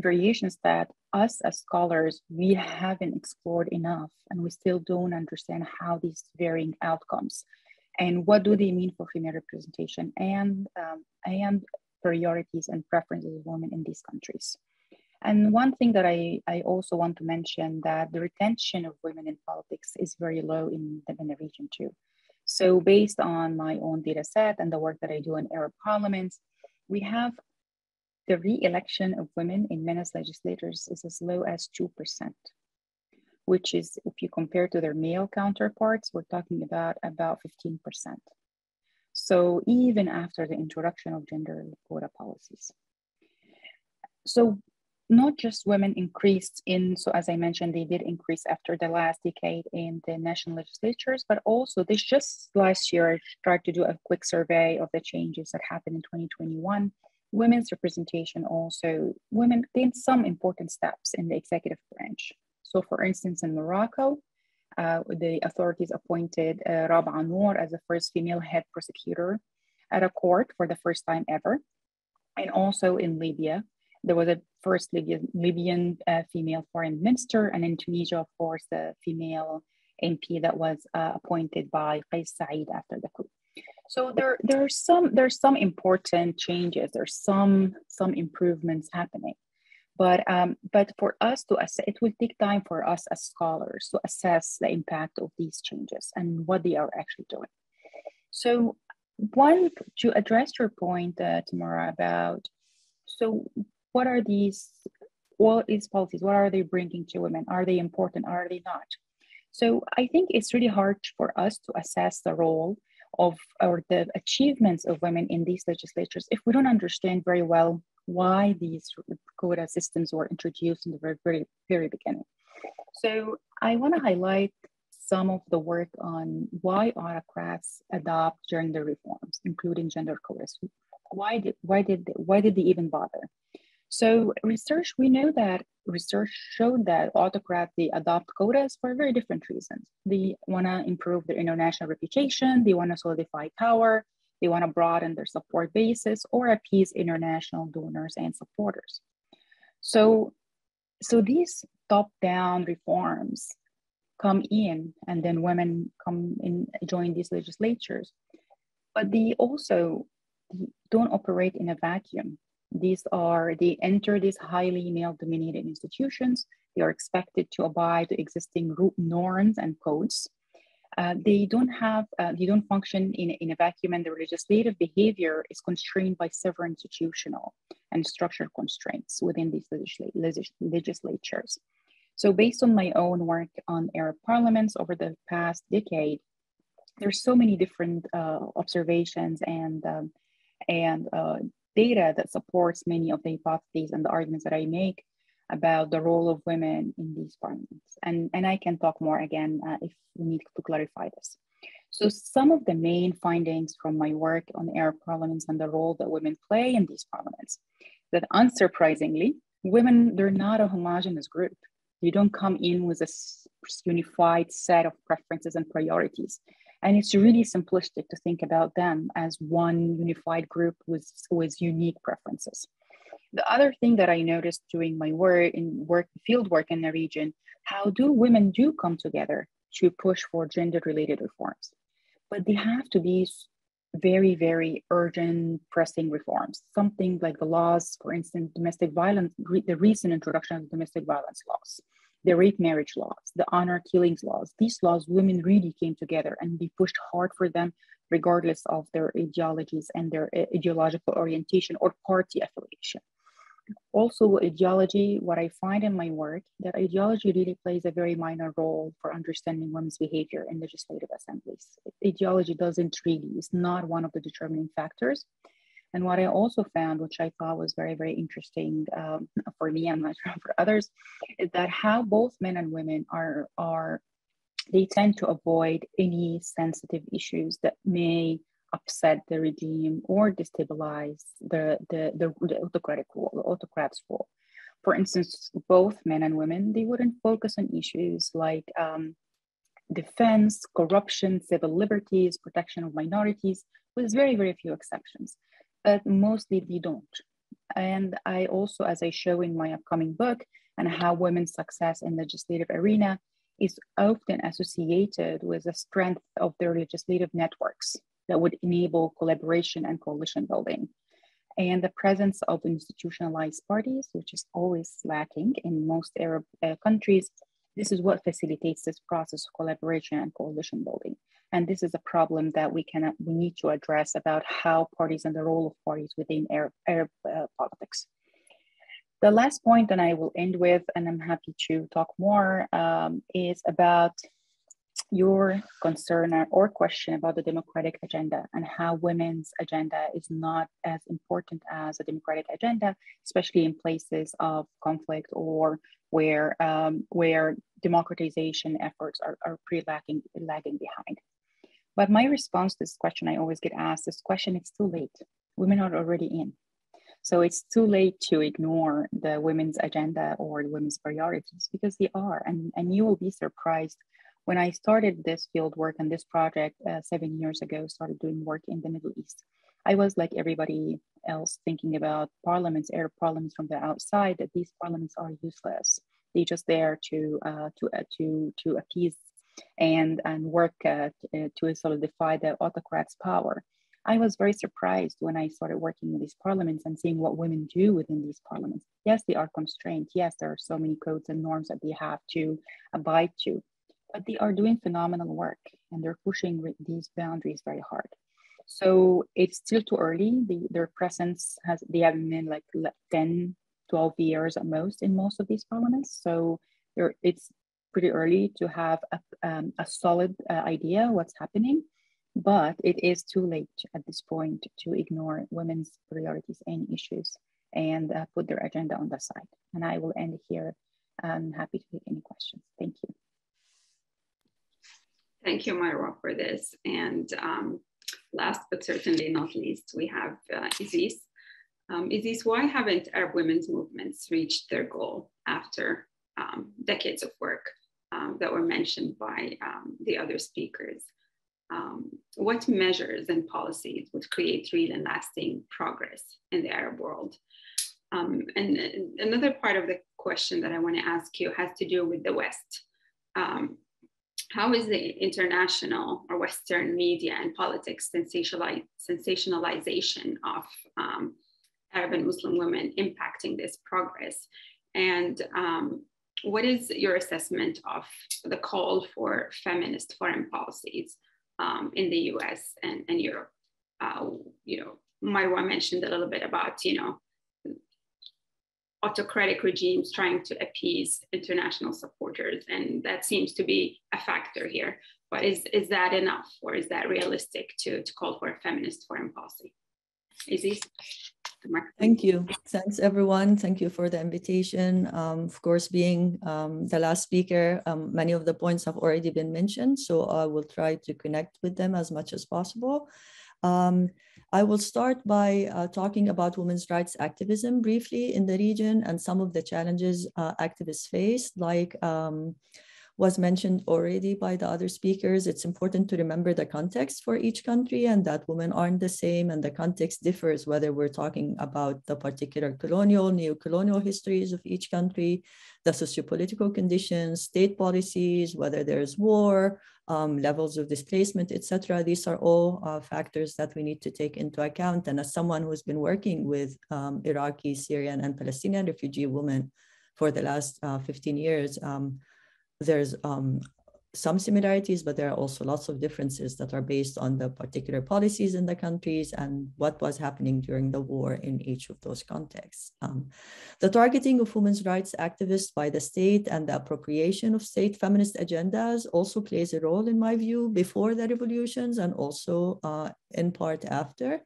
variations that us as scholars, we haven't explored enough, and we still don't understand how these varying outcomes and what do they mean for female representation and, um, and priorities and preferences of women in these countries. And one thing that I, I also want to mention that the retention of women in politics is very low in the, in the region too. So based on my own data set and the work that I do in Arab parliaments, we have the re-election of women in MENA's legislators is as low as two percent, which is, if you compare to their male counterparts, we're talking about about fifteen percent. So even after the introduction of gender quota policies. So not just women increased in, so as I mentioned, they did increase after the last decade in the national legislatures, but also this just last year, I tried to do a quick survey of the changes that happened in twenty twenty-one. Women's representation also, women gained some important steps in the executive branch. So for instance, in Morocco, uh, the authorities appointed uh, Rabaa Noor as the first female head prosecutor at a court for the first time ever. And also in Libya, there was a first Libyan, Libyan uh, female foreign minister, and in Tunisia, of course, the female M P that was uh, appointed by Qais Saïed after the coup. So there, there are some, there's some important changes. There's some, some improvements happening, but um, but for us to assess, it will take time for us as scholars to assess the impact of these changes and what they are actually doing. So one, to address your point, uh, Tamara, about so what are these, what is policies? What are they bringing to women? Are they important? Are they not? So I think it's really hard for us to assess the role of or the achievements of women in these legislatures if we don't understand very well why these quota systems were introduced in the very, very, very beginning. So I want to highlight some of the work on why autocrats adopt gender reforms, including gender quotas. Why did, why did, why did they even bother? So research, we know that research showed that autocrats, they adopt quotas for very different reasons. They want to improve their international reputation, they want to solidify power, they want to broaden their support bases, or appease international donors and supporters. So, so these top-down reforms come in, and then women come in, join these legislatures, but they also don't operate in a vacuum. These are, they enter these highly male-dominated institutions. They are expected to abide to existing norms and codes. Uh, they don't have, uh, they don't function in, in a vacuum, and their legislative behavior is constrained by several institutional and structural constraints within these legisl legislatures. So based on my own work on Arab parliaments over the past decade, there's so many different uh, observations and, um, and uh, data that supports many of the hypotheses and the arguments that I make about the role of women in these parliaments. And, and I can talk more again uh, if we need to clarify this. So some of the main findings from my work on Arab parliaments and the role that women play in these parliaments, that unsurprisingly, women, they're not a homogenous group. You don't come in with a unified set of preferences and priorities. And it's really simplistic to think about them as one unified group with, with unique preferences. The other thing that I noticed during my work in work, field work in the region, how do women do come together to push for gender-related reforms? But they have to be very, very urgent, pressing reforms. Something like the laws, for instance, domestic violence, re the recent introduction of domestic violence laws, the rape marriage laws, the honor killings laws. These laws, women really came together and they pushed hard for them, regardless of their ideologies and their ideological orientation or party affiliation. Also, ideology, what I find in my work, that ideology really plays a very minor role for understanding women's behavior in legislative assemblies. Ideology doesn't really, it's not one of the determining factors. And what I also found, which I thought was very, very interesting um, for me, I'm not sure for others, is that how both men and women are, are, they tend to avoid any sensitive issues that may upset the regime or destabilize the, the, the, the autocratic rule, the autocrat's rule. For instance, both men and women, they wouldn't focus on issues like um, defense, corruption, civil liberties, protection of minorities, with very, very few exceptions. But mostly they don't. And I also, as I show in my upcoming book on how women's success in the legislative arena is often associated with the strength of their legislative networks that would enable collaboration and coalition building. And the presence of institutionalized parties, which is always lacking in most Arab uh, countries, this is what facilitates this process of collaboration and coalition building. And this is a problem that we cannot, we need to address about how parties and the role of parties within Arab, Arab uh, politics. The last point that I will end with, and I'm happy to talk more, um, is about your concern or, or question about the democratic agenda and how women's agenda is not as important as a democratic agenda, especially in places of conflict or where um, where democratization efforts are, are pretty lagging, lagging behind. But my response to this question, I always get asked this question, it's too late. Women are already in. So it's too late to ignore the women's agenda or the women's priorities, because they are, and, and you will be surprised. When I started this field work and this project uh, seven years ago, started doing work in the Middle East, I was like everybody else thinking about parliaments, Arab parliaments from the outside, that these parliaments are useless. They're just there to, uh, to, uh, to, to appease and, and work uh, to solidify the autocrat's power. I was very surprised when I started working with these parliaments and seeing what women do within these parliaments. Yes, they are constrained. Yes, there are so many codes and norms that they have to abide to, but they are doing phenomenal work and they're pushing with these boundaries very hard. So it's still too early. The, their presence has, they have been like ten, twelve years at most in most of these parliaments. So there, it's pretty early to have a, um, a solid uh, idea what's happening. But it is too late at this point to ignore women's priorities and issues and uh, put their agenda on the side. And I will end here. I'm happy to take any questions. Thank you. Thank you, Marwa, for this. And um, last but certainly not least, we have uh, Isis. Um, Isis, why haven't Arab women's movements reached their goal after um, decades of work um, that were mentioned by um, the other speakers? Um, what measures and policies would create real and lasting progress in the Arab world? Um, and uh, another part of the question that I want to ask you has to do with the West. Um, how is the international or Western media and politics sensationalize, sensationalization of um, Arab and Muslim women impacting this progress? And um, what is your assessment of the call for feminist foreign policies Um, in the U S and, and Europe? Uh, you know, Marwa mentioned a little bit about, you know, autocratic regimes trying to appease international supporters, and that seems to be a factor here. But is, is that enough, or is that realistic to, to call for a feminist foreign policy? Isis? Thank you. Thanks, everyone. Thank you for the invitation. Um, of course, being um, the last speaker, um, many of the points have already been mentioned, so I will try to connect with them as much as possible. Um, I will start by uh, talking about women's rights activism briefly in the region and some of the challenges uh, activists face, like um, was mentioned already by the other speakers. It's important to remember the context for each country and that women aren't the same and the context differs, whether we're talking about the particular colonial, neo-colonial histories of each country, the sociopolitical conditions, state policies, whether there's war, um, levels of displacement, et cetera. These are all uh, factors that we need to take into account. And as someone who's been working with um, Iraqi, Syrian, and Palestinian refugee women for the last uh, fifteen years, um, there's um, some similarities, but there are also lots of differences that are based on the particular policies in the countries and what was happening during the war in each of those contexts. Um, the targeting of women's rights activists by the state and the appropriation of state feminist agendas also plays a role, in my view, before the revolutions and also uh, in part after.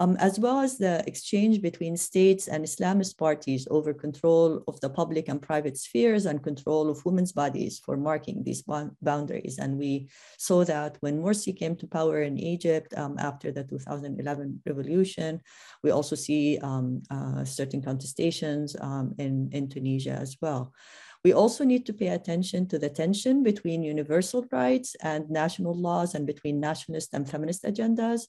Um, as well as the exchange between states and Islamist parties over control of the public and private spheres and control of women's bodies for marking these boundaries. And we saw that when Morsi came to power in Egypt um, after the two thousand eleven revolution. We also see um, uh, certain contestations um, in, in Tunisia as well. We also need to pay attention to the tension between universal rights and national laws and between nationalist and feminist agendas.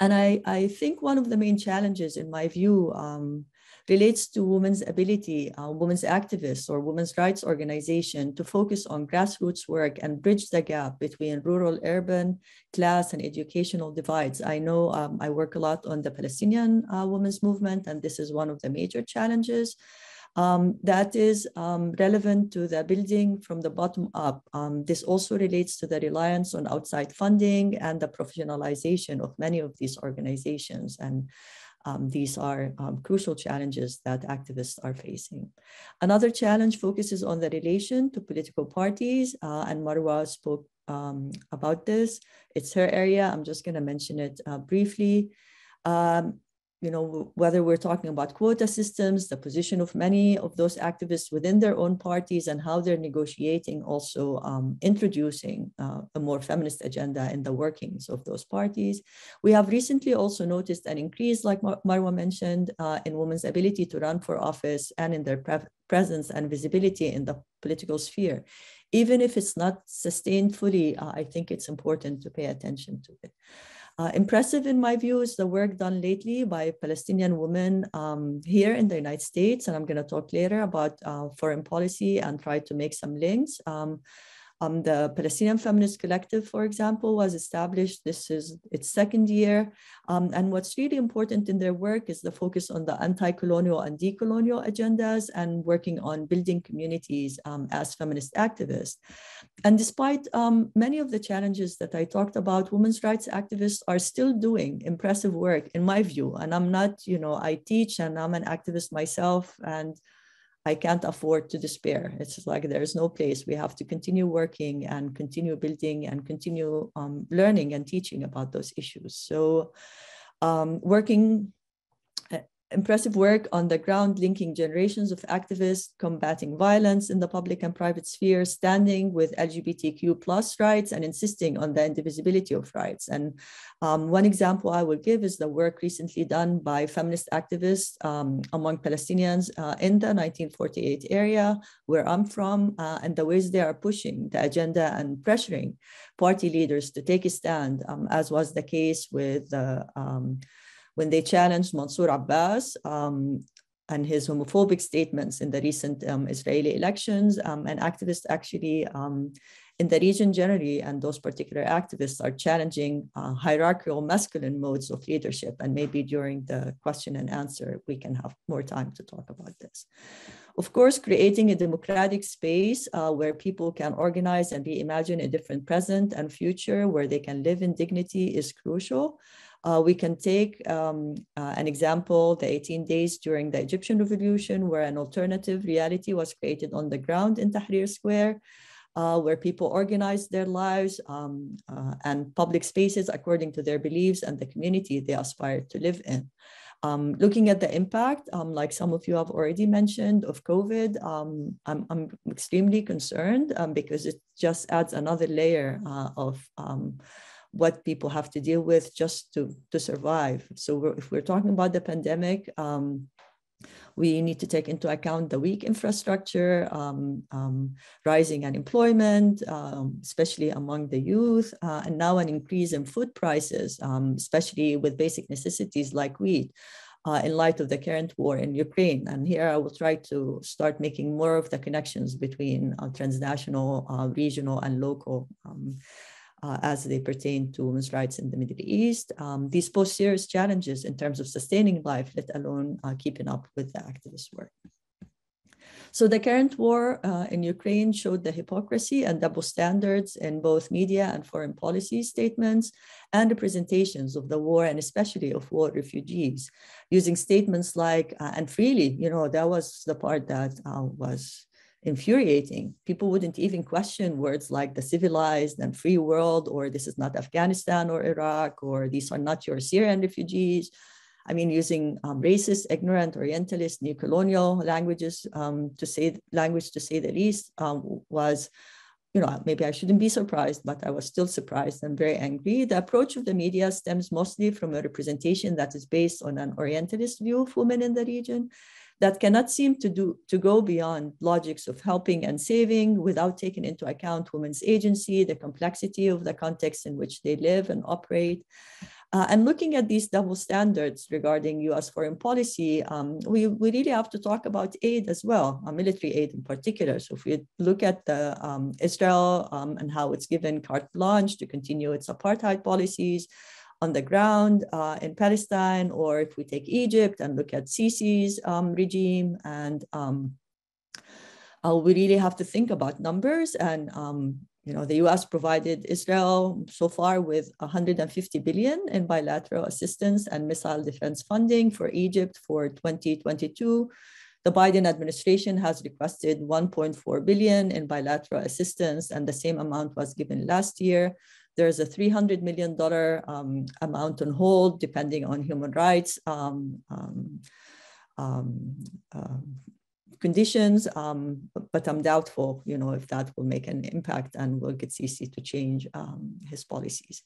And I, I think one of the main challenges, in my view, um, relates to women's ability, uh, women's activists or women's rights organization to focus on grassroots work and bridge the gap between rural, urban, class, and educational divides. I know um, I work a lot on the Palestinian uh, women's movement, and this is one of the major challenges Um, that is um, relevant to the building from the bottom up. Um, this also relates to the reliance on outside funding and the professionalization of many of these organizations. And Um, these are um, crucial challenges that activists are facing. Another challenge focuses on the relation to political parties, uh, and Marwa spoke um, about this. It's her area. I'm just going to mention it uh, briefly. Um, you know, whether we're talking about quota systems, the position of many of those activists within their own parties and how they're negotiating, also um, introducing uh, a more feminist agenda in the workings of those parties. We have recently also noticed an increase, like Mar Marwa mentioned, uh, in women's ability to run for office and in their pre presence and visibility in the political sphere. Even if it's not sustained fully, uh, I think it's important to pay attention to it. Uh, impressive, in my view, is the work done lately by Palestinian women um, here in the United States, and I'm going to talk later about uh, foreign policy and try to make some links. Um, um, the Palestinian Feminist Collective, for example, was established. This is its second year, um, and what's really important in their work is the focus on the anti-colonial and decolonial agendas and working on building communities um, as feminist activists. And despite um, many of the challenges that I talked about, women's rights activists are still doing impressive work, in my view. And I'm not, you know, I teach and I'm an activist myself, and I can't afford to despair. It's like there is no place. We have to continue working and continue building and continue um, learning and teaching about those issues. So um, working impressive work on the ground, linking generations of activists, combating violence in the public and private sphere, standing with L G B T Q plus rights and insisting on the indivisibility of rights. And um, one example I will give is the work recently done by feminist activists um, among Palestinians uh, in the nineteen forty-eight area where I'm from, uh, and the ways they are pushing the agenda and pressuring party leaders to take a stand, um, as was the case with uh, um, when they challenged Mansour Abbas um, and his homophobic statements in the recent um, Israeli elections, um, and activists actually um, in the region generally, and those particular activists are challenging uh, hierarchical masculine modes of leadership. And maybe during the question and answer, we can have more time to talk about this. Of course, creating a democratic space uh, where people can organize and reimagine a different present and future where they can live in dignity is crucial. Uh, we can take um, uh, an example, the eighteen days during the Egyptian Revolution, where an alternative reality was created on the ground in Tahrir Square, uh, where people organized their lives um, uh, and public spaces according to their beliefs and the community they aspired to live in. Um, looking at the impact, um, like some of you have already mentioned, of COVID, um, I'm, I'm extremely concerned um, because it just adds another layer uh, of um, what people have to deal with just to, to survive. So we're, if we're talking about the pandemic, um, we need to take into account the weak infrastructure, um, um, rising unemployment, um, especially among the youth, uh, and now an increase in food prices, um, especially with basic necessities like wheat, uh, in light of the current war in Ukraine. And here I will try to start making more of the connections between uh, transnational, uh, regional, and local um, Uh, as they pertain to women's rights in the Middle East. Um, these pose serious challenges in terms of sustaining life, let alone uh, keeping up with the activist work. So the current war uh, in Ukraine showed the hypocrisy and double standards in both media and foreign policy statements and representations of the war, and especially of war refugees, using statements like, uh, and freely, you know, that was the part that uh, was infuriating. People wouldn't even question words like the civilized and free world, or this is not Afghanistan or Iraq, or these are not your Syrian refugees. I mean, using um, racist, ignorant, orientalist, neocolonial languages um, to say language to say the least um, was, you know, maybe I shouldn't be surprised, but I was still surprised and very angry. The approach of the media stems mostly from a representation that is based on an orientalist view of women in the region that cannot seem to do to go beyond logics of helping and saving without taking into account women's agency, the complexity of the context in which they live and operate. Uh, and looking at these double standards regarding U S foreign policy, um, we, we really have to talk about aid as well, uh, military aid in particular. So if we look at the um, Israel um, and how it's given carte blanche to continue its apartheid policies on the ground uh, in Palestine, or if we take Egypt and look at Sisi's um, regime, and um, uh, we really have to think about numbers and um, You know, the U S provided Israel so far with one hundred fifty billion dollars in bilateral assistance and missile defense funding. For Egypt for twenty twenty-two. The Biden administration has requested one point four billion dollars in bilateral assistance, and the same amount was given last year. There's a three hundred million dollars um, amount on hold, depending on human rights um, um, um, uh, conditions, um, but, but I'm doubtful, you know, if that will make an impact and will get C C to change um, his policies.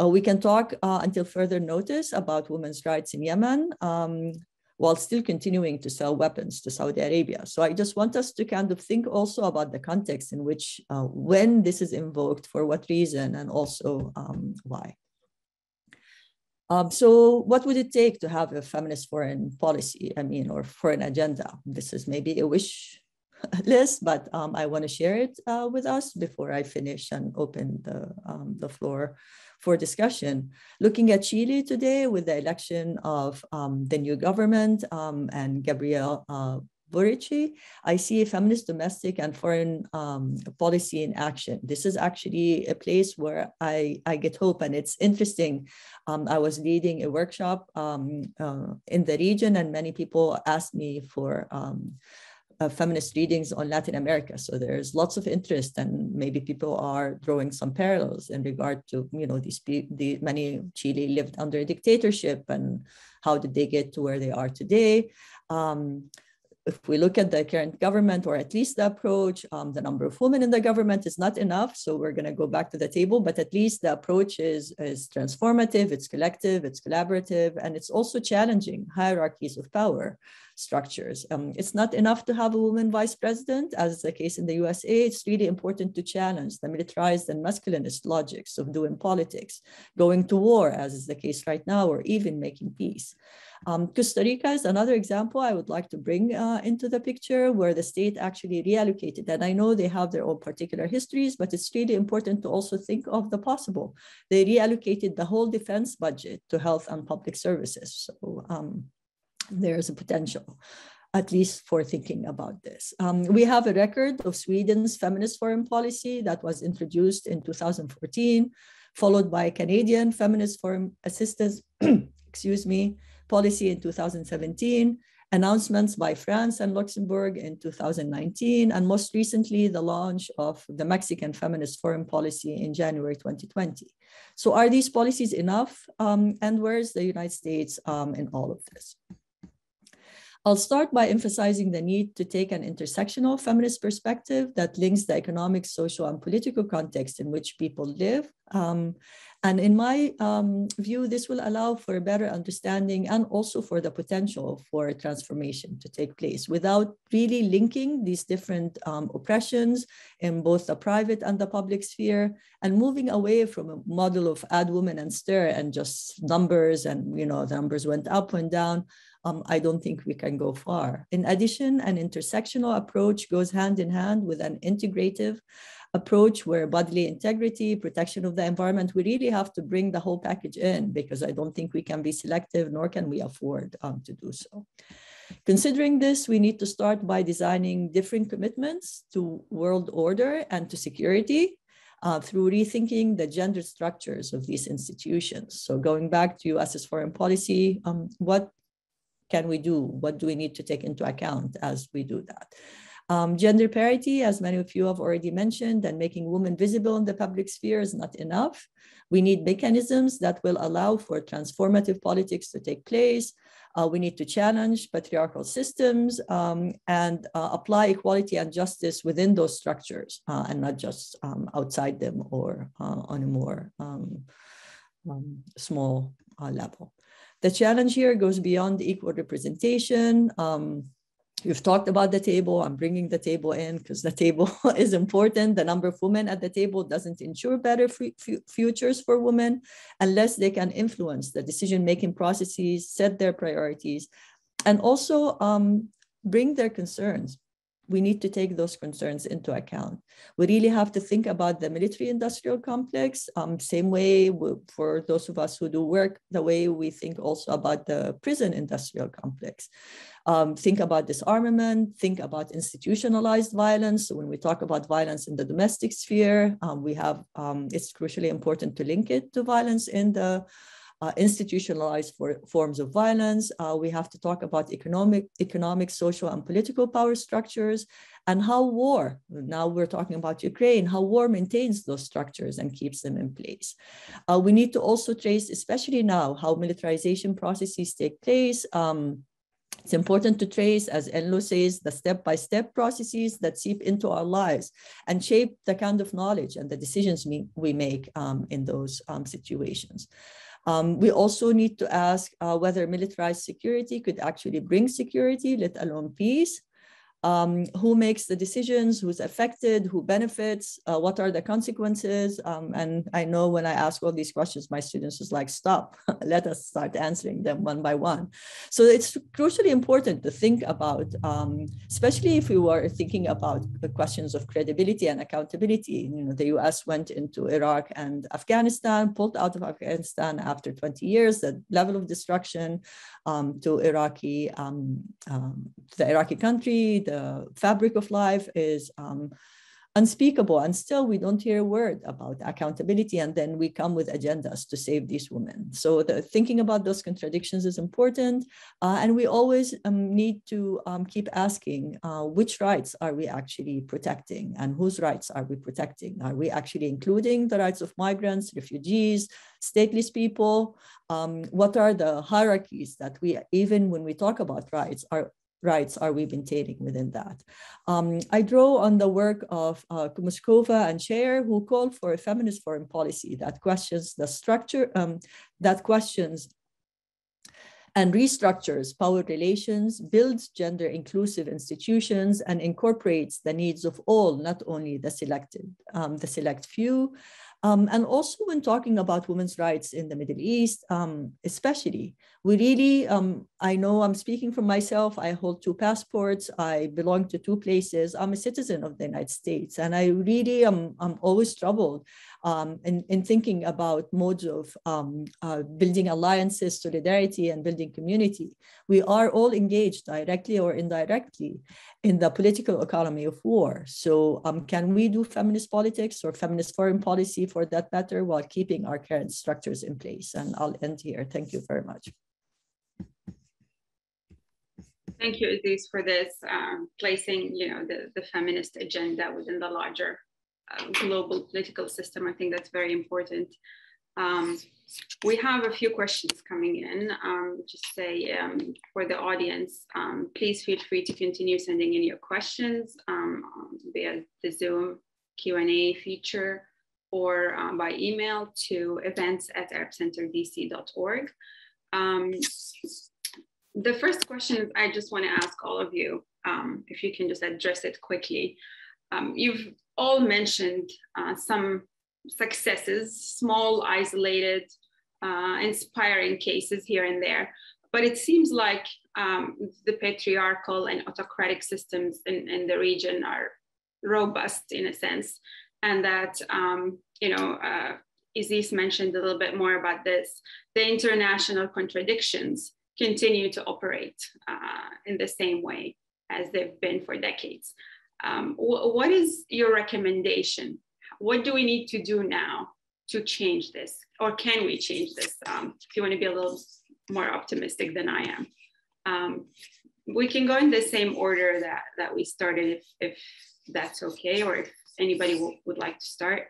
Uh, we can talk uh, until further notice about women's rights in Yemen, um, while still continuing to sell weapons to Saudi Arabia. So I just want us to kind of think also about the context in which, uh, when this is invoked, for what reason, and also um, why. Um, so what would it take to have a feminist foreign policy, I mean, or foreign agenda? This is maybe a wish list, but um, I want to share it uh, with us before I finish and open the, um, the floor for discussion. Looking at Chile today with the election of um, the new government um, and Gabriel uh, Borici, I see feminist domestic and foreign um, policy in action. This is actually a place where I, I get hope, and it's interesting. Um, I was leading a workshop um, uh, in the region, and many people asked me for um, uh, feminist readings on Latin America. So there's lots of interest, and maybe people are drawing some parallels in regard to, you know, these the many Chile lived under a dictatorship, and how did they get to where they are today? Um, If we look at the current government, or at least the approach, um, the number of women in the government is not enough. So we're going to go back to the table, but at least the approach is, is transformative, it's collective, it's collaborative, and it's also challenging hierarchies of power structures. Um, it's not enough to have a woman vice president, as is the case in the U S A. It's really important to challenge the militarized and masculinist logics of doing politics, going to war, as is the case right now, or even making peace. Um, Costa Rica is another example I would like to bring uh, into the picture, where the state actually reallocated. And I know they have their own particular histories, but it's really important to also think of the possible. They reallocated the whole defense budget to health and public services. So um, there's a potential, at least for thinking about this. Um, we have a record of Sweden's feminist foreign policy that was introduced in two thousand fourteen, followed by Canadian feminist foreign assistance, excuse me, policy in two thousand seventeen, announcements by France and Luxembourg in two thousand nineteen, and most recently, the launch of the Mexican feminist foreign policy in January twenty twenty. So are these policies enough? Um, and where is the United States um, in all of this? I'll start by emphasizing the need to take an intersectional feminist perspective that links the economic, social, and political context in which people live. Um, and in my um, view, this will allow for a better understanding, and also for the potential for transformation to take place without really linking these different um, oppressions in both the private and the public sphere, and moving away from a model of ad woman and stir and just numbers, and, you know, the numbers went up, went down. Um, I don't think we can go far. In addition, an intersectional approach goes hand in hand with an integrative approach, where bodily integrity, protection of the environment, we really have to bring the whole package in, because I don't think we can be selective, nor can we afford um, to do so. Considering this, we need to start by designing different commitments to world order and to security, Uh, through rethinking the gender structures of these institutions. So going back to U S's foreign policy, um, what can we do? What do we need to take into account as we do that? Um, gender parity, as many of you have already mentioned, and making women visible in the public sphere is not enough. We need mechanisms that will allow for transformative politics to take place. Uh, we need to challenge patriarchal systems um, and uh, apply equality and justice within those structures, uh, and not just um, outside them, or uh, on a more um, um, small uh, level. The challenge here goes beyond equal representation. Um, You've talked about the table. I'm bringing the table in because the table is important. The number of women at the table doesn't ensure better futures for women unless they can influence the decision-making processes, set their priorities, and also um, bring their concerns we need to take those concerns into account. We really have to think about the military-industrial complex, um, same way we, for those of us who do work, the way we think also about the prison-industrial complex. Um, think about disarmament, think about institutionalized violence. So when we talk about violence in the domestic sphere, um, we have, um, it's crucially important to link it to violence in the Uh, institutionalized for forms of violence. Uh, we have to talk about economic, economic, social, and political power structures, and how war, now we're talking about Ukraine, how war maintains those structures and keeps them in place. Uh, we need to also trace, especially now, how militarization processes take place. Um, It's important to trace, as Enlo says, the step-by-step processes that seep into our lives and shape the kind of knowledge and the decisions we, we make um, in those um, situations. Um, we also need to ask uh, whether militarized security could actually bring security, let alone peace. Um, who makes the decisions, who's affected, who benefits, uh, what are the consequences? Um, and I know when I ask all these questions, my students is like, stop, let us start answering them one by one. So it's crucially important to think about, um, especially if we were thinking about the questions of credibility and accountability. You know, the U S went into Iraq and Afghanistan, pulled out of Afghanistan after twenty years, the level of destruction um, to Iraqi, um, um, the Iraqi country, the fabric of life is um, unspeakable, and still we don't hear a word about accountability, and then we come with agendas to save these women. So the thinking about those contradictions is important, uh, and we always um, need to um, keep asking uh, which rights are we actually protecting, and whose rights are we protecting? Are we actually including the rights of migrants, refugees, stateless people? Um, what are the hierarchies that we, even when we talk about rights, are rights are we maintaining within that? Um, I draw on the work of uh, Kumushkova and Scher, who called for a feminist foreign policy that questions the structure, um, that questions and restructures power relations, builds gender-inclusive institutions, and incorporates the needs of all, not only the selected, um, the select few. Um, and also when talking about women's rights in the Middle East, um, especially, we really, um, I know I'm speaking for myself, I hold two passports, I belong to two places, I'm a citizen of the United States, and I really am I'm always troubled um, in, in thinking about modes of um, uh, building alliances, solidarity, and building community. We are all engaged directly or indirectly in the political economy of war. So um, can we do feminist politics or feminist foreign policy for that matter, while keeping our current structures in place? And I'll end here. Thank you very much. Thank you, Isis, for this, um, placing you know, the, the feminist agenda within the larger uh, global political system. I think that's very important. Um, we have a few questions coming in. Um, just say um, for the audience, um, please feel free to continue sending in your questions um, via the Zoom Q and A feature, or um, by email to events at arab center d c dot org. Um, the first question I just want to ask all of you, um, if you can just address it quickly. Um, you've all mentioned uh, some successes, small, isolated, uh, inspiring cases here and there, but it seems like um, the patriarchal and autocratic systems in, in the region are robust in a sense. And that, um, you know, uh, Isis mentioned a little bit more about this, the international contradictions continue to operate uh, in the same way as they've been for decades. Um, wh what is your recommendation? What do we need to do now to change this? Or can we change this? Um, if you want to be a little more optimistic than I am. Um, we can go in the same order that, that we started, if, if that's okay, or if anybody would like to start.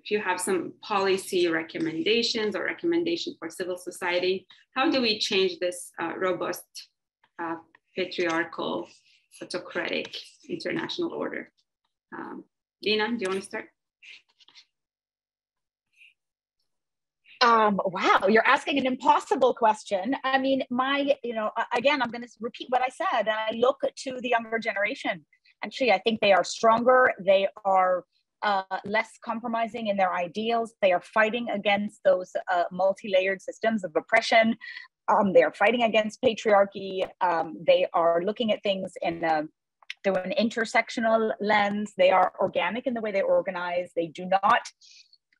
If you have some policy recommendations or recommendations for civil society, how do we change this uh, robust, uh, patriarchal, autocratic international order? Um, Lina, do you want to start? Um, wow, you're asking an impossible question. I mean, my, you know, again, I'm going to repeat what I said, and I look to the younger generation. Actually, I think they are stronger, they are uh, less compromising in their ideals, they are fighting against those uh, multi-layered systems of oppression, um, they are fighting against patriarchy, um, they are looking at things in a through an intersectional lens. They are organic in the way they organize. They do not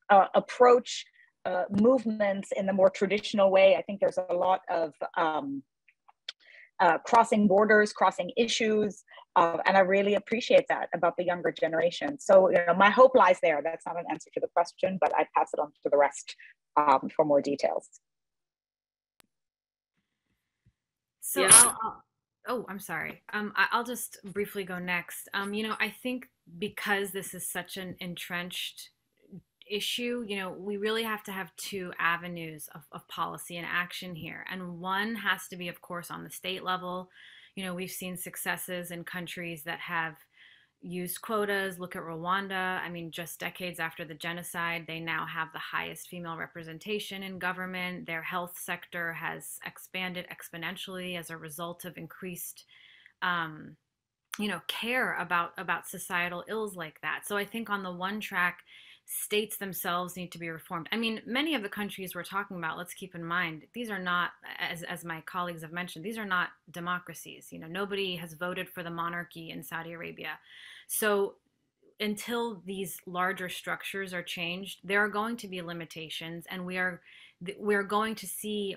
uh, approach uh, movements in the more traditional way. I think there's a lot of um, uh, crossing borders, crossing issues, uh, and I really appreciate that about the younger generation. So, you know, my hope lies there. That's not an answer to the question, but I pass it on to the rest um, for more details. So yeah. I'll, I'll, oh, I'm sorry. Um, I, I'll just briefly go next. Um, you know, I think because this is such an entrenched issue, you know, we really have to have two avenues of, of policy and action here. And one has to be, of course, on the state level. You know, we've seen successes in countries that have used quotas. Look at Rwanda. I mean, just decades after the genocide, they now have the highest female representation in government. Their health sector has expanded exponentially as a result of increased, um, you know, care about, about societal ills like that. So I think on the one track, states themselves need to be reformed. I mean, many of the countries we're talking about, let's keep in mind, these are not, as, as my colleagues have mentioned, these are not democracies. You know, nobody has voted for the monarchy in Saudi Arabia. So until these larger structures are changed, there are going to be limitations, and we are we're going to see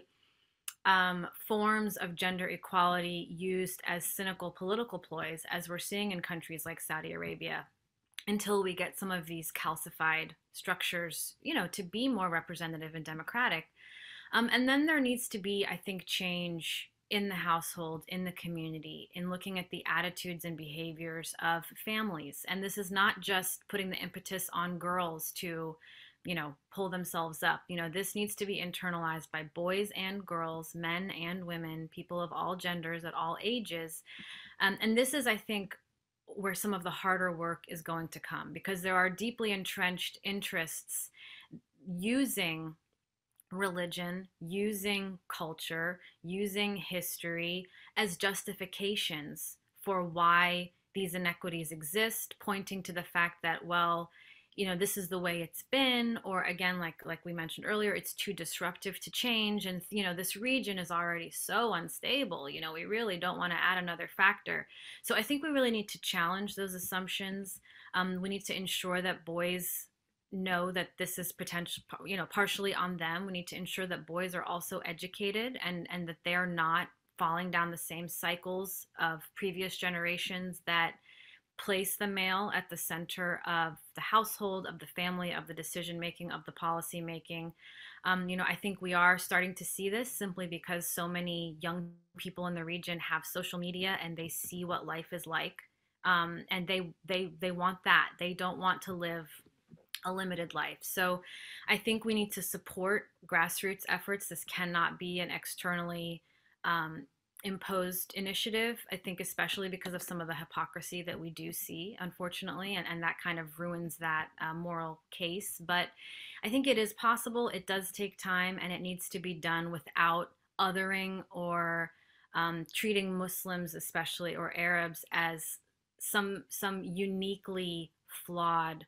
um, forms of gender equality used as cynical political ploys, as we're seeing in countries like Saudi Arabia, until we get some of these calcified structures, you know, to be more representative and democratic. Um, and then there needs to be, I think, change in the household, in the community, in looking at the attitudes and behaviors of families. And this is not just putting the impetus on girls to, you know, pull themselves up. You know, this needs to be internalized by boys and girls, men and women, people of all genders at all ages. Um, and this is, I think, where some of the harder work is going to come, because there are deeply entrenched interests using religion, using culture, using history as justifications for why these inequities exist, pointing to the fact that, well, you know, this is the way it's been, or again, like like we mentioned earlier, it's too disruptive to change, and, you know, this region is already so unstable, you know, we really don't want to add another factor. So I think we really need to challenge those assumptions. Um, we need to ensure that boys know that this is potential, you know, partially on them. We need to ensure that boys are also educated, and, and that they're not falling down the same cycles of previous generations that place the male at the center of the household, of the family, of the decision-making, of the policy-making. Um, you know, I think we are starting to see this simply because so many young people in the region have social media and they see what life is like. Um, and they, they, they want that. They don't want to live a limited life. So I think we need to support grassroots efforts. This cannot be an externally um, imposed initiative, I think, especially because of some of the hypocrisy that we do see, unfortunately, and, and that kind of ruins that uh, moral case. But I think it is possible. It does take time, and it needs to be done without othering or um, treating Muslims, especially, or Arabs as some some uniquely flawed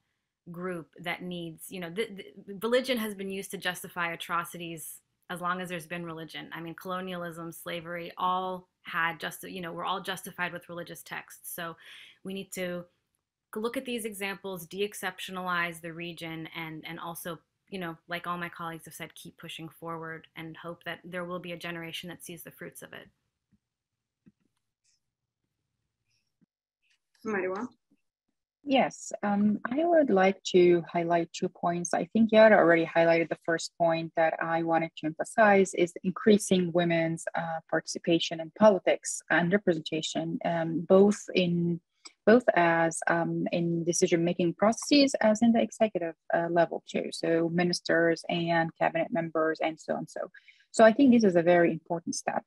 group that needs, you know, th th religion has been used to justify atrocities as long as there's been religion. I mean, colonialism, slavery, all had just, you know, we're all justified with religious texts. So we need to look at these examples, de-exceptionalize the region, and, and also, you know, like all my colleagues have said, keep pushing forward and hope that there will be a generation that sees the fruits of it. Marwa? Yes, um, I would like to highlight two points. I think Yara already highlighted the first point that I wanted to emphasize is increasing women's uh, participation in politics and representation, um, both in both as um, in decision-making processes as in the executive uh, level too. So ministers and cabinet members and so on. So, so I think this is a very important step.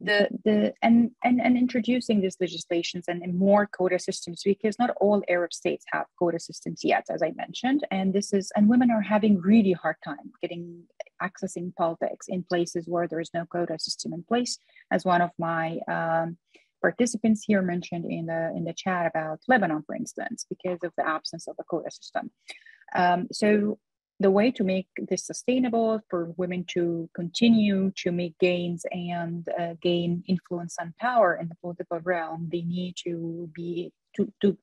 The, the, and, and, and introducing these legislations and, and more quota systems, because not all Arab states have quota systems yet, as I mentioned, and this is, and women are having really hard time getting, accessing politics in places where there is no quota system in place, as one of my um, participants here mentioned in the, in the chat about Lebanon, for instance, because of the absence of a quota system. Um, so the way to make this sustainable, for women to continue to make gains and uh, gain influence and power in the political realm, they need to be to, to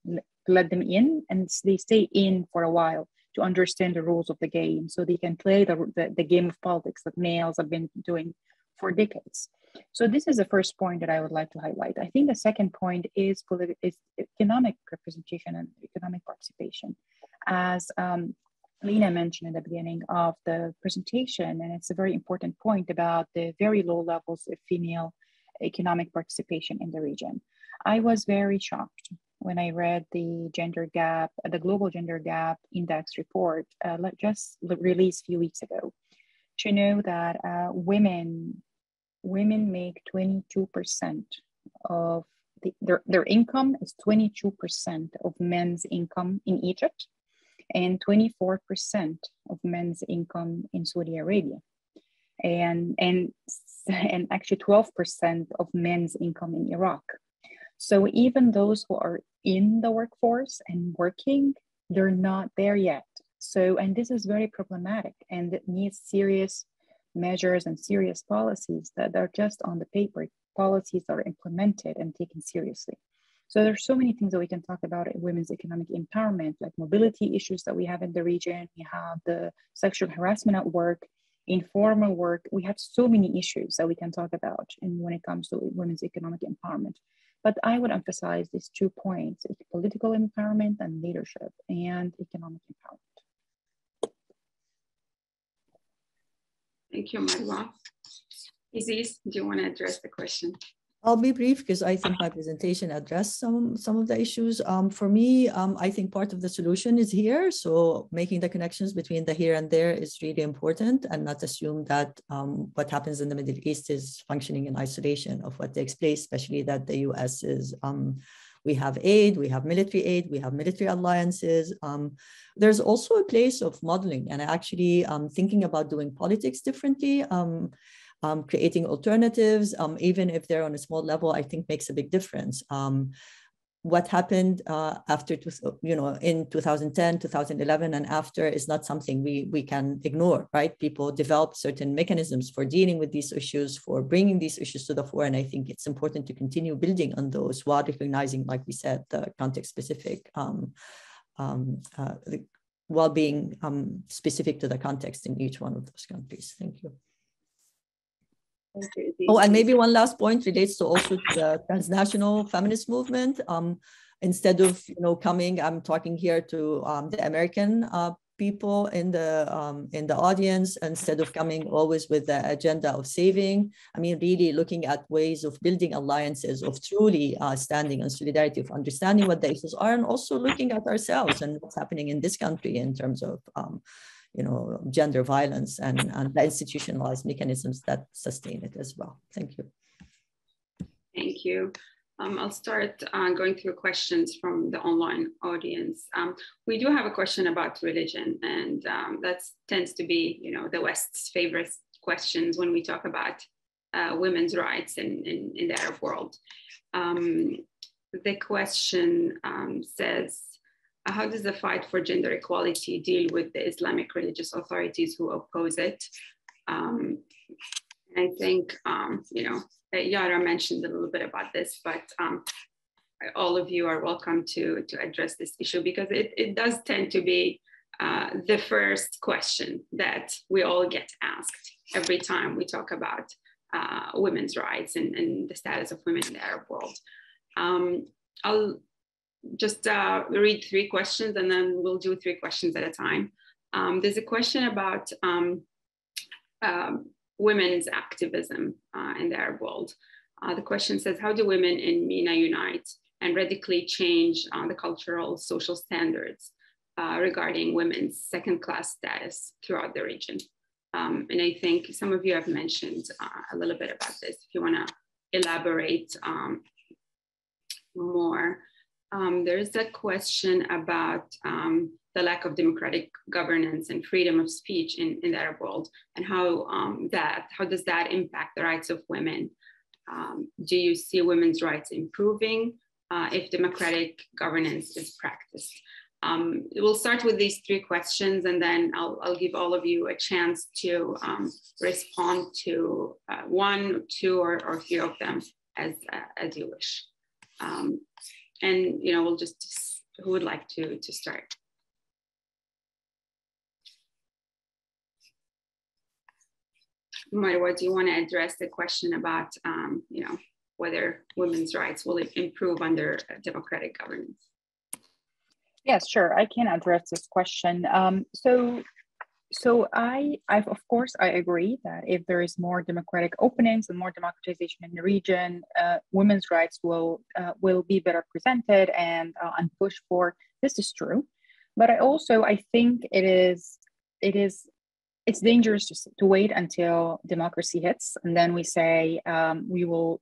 let them in, and they stay in for a while to understand the rules of the game, so they can play the, the, the game of politics that males have been doing for decades. So this is the first point that I would like to highlight. I think the second point is, politi- is economic representation and economic participation. As um, Lina mentioned at the beginning of the presentation, and it's a very important point about the very low levels of female economic participation in the region. I was very shocked when I read the Gender Gap, the Global Gender Gap Index report uh, just released a few weeks ago, to know that uh, women women make twenty-two percent of the, their, their income is twenty-two percent of men's income in Egypt, and twenty-four percent of men's income in Saudi Arabia, and, and, and actually twelve percent of men's income in Iraq. So even those who are in the workforce and working, they're not there yet. So, and this is very problematic, and it needs serious measures and serious policies that are just on the paper. Policies are implemented and taken seriously. So there's so many things that we can talk about in women's economic empowerment, like mobility issues that we have in the region. We have the sexual harassment at work, informal work. We have so many issues that we can talk about and when it comes to women's economic empowerment. But I would emphasize these two points, political empowerment and leadership, and economic empowerment. Thank you, Marwa. Isis, do you want to address the question? I'll be brief because I think my presentation addressed some, some of the issues. Um, for me, um, I think part of the solution is here. So making the connections between the here and there is really important, and not assume that um, what happens in the Middle East is functioning in isolation of what takes place, especially that the U S is, um, we have aid, we have military aid, we have military alliances. Um, there's also a place of modeling and actually um, thinking about doing politics differently. Um, Um, creating alternatives, um, even if they're on a small level, I think makes a big difference. Um, what happened uh, after, you know, in two thousand ten, two thousand eleven, and after is not something we, we can ignore, right? People developed certain mechanisms for dealing with these issues, for bringing these issues to the fore, and I think it's important to continue building on those while recognizing, like we said, the context-specific, um, um, uh, while being um, specific to the context in each one of those countries. Thank you. Oh, and maybe one last point relates to also to the transnational feminist movement. Um, instead of, you know, coming, I'm talking here to um, the American uh, people in the um, in the audience, instead of coming always with the agenda of saving. I mean, really looking at ways of building alliances, of truly uh, standing on solidarity, of understanding what the issues are, and also looking at ourselves and what's happening in this country in terms of um, you know, gender violence and, and the institutionalized mechanisms that sustain it as well. Thank you. Thank you. Um, I'll start uh, going through questions from the online audience. Um, we do have a question about religion, and um, that tends to be, you know, the West's favorite questions when we talk about uh, women's rights in, in, in the Arab world. Um, the question um, says, how does the fight for gender equality deal with the Islamic religious authorities who oppose it? Um, I think, um, you know, Yara mentioned a little bit about this, but um, all of you are welcome to, to address this issue, because it, it does tend to be uh, the first question that we all get asked every time we talk about uh, women's rights and, and the status of women in the Arab world. Um, I'll just uh, read three questions, and then we'll do three questions at a time. Um, there's a question about um, um, women's activism uh, in the Arab world. Uh, the question says, how do women in MENA unite and radically change uh, the cultural social standards uh, regarding women's second-class status throughout the region? Um, and I think some of you have mentioned uh, a little bit about this, if you want to elaborate um, more. Um, there is a question about um, the lack of democratic governance and freedom of speech in, in the Arab world, and how um, that how does that impact the rights of women? Um, do you see women's rights improving uh, if democratic governance is practiced? Um, we'll start with these three questions, and then I'll, I'll give all of you a chance to um, respond to uh, one, two, or, or three of them as, uh, as you wish. Um, and, you know, we'll just, who would like to, to start? Marwa, do you want to address the question about, um, you know, whether women's rights will improve under democratic governance? Yes, sure. I can address this question. Um, so, so I, I've, of course, I agree that if there is more democratic openings and more democratization in the region, uh, women's rights will uh, will be better presented and uh, and pushed for. This is true, but I also I think it is it is it's dangerous to, to wait until democracy hits and then we say um, we will.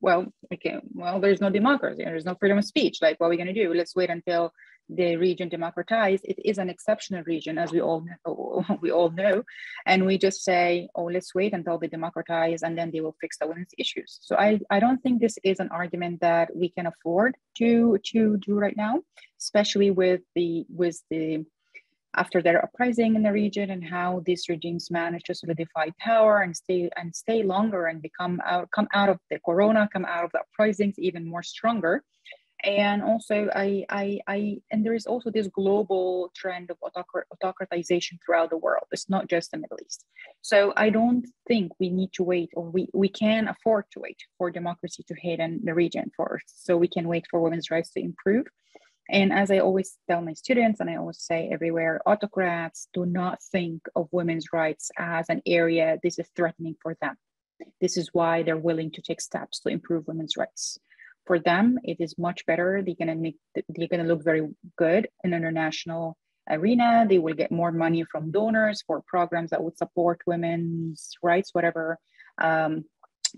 Well, okay, well, there's no democracy and there's no freedom of speech. Like, what are we going to do? Let's wait until the region democratized. It is an exceptional region, as we all know, we all know. And we just say, oh, let's wait until they democratize and then they will fix the women's issues. So I, I don't think this is an argument that we can afford to to do right now, especially with the with the after their uprising in the region and how these regimes manage to solidify power and stay and stay longer and become out, come out of the corona, come out of the uprisings even more stronger. And also, I, I, I, and there is also this global trend of autocrat, autocratization throughout the world. It's not just the Middle East. So I don't think we need to wait, or we, we can afford to wait for democracy to hit in the region first. So we can wait for women's rights to improve. And as I always tell my students, and I always say everywhere, autocrats do not think of women's rights as an area this is threatening for them. This is why they're willing to take steps to improve women's rights. For them, it is much better. They're gonna make, they're gonna look very good in an international arena. They will get more money from donors for programs that would support women's rights, whatever um,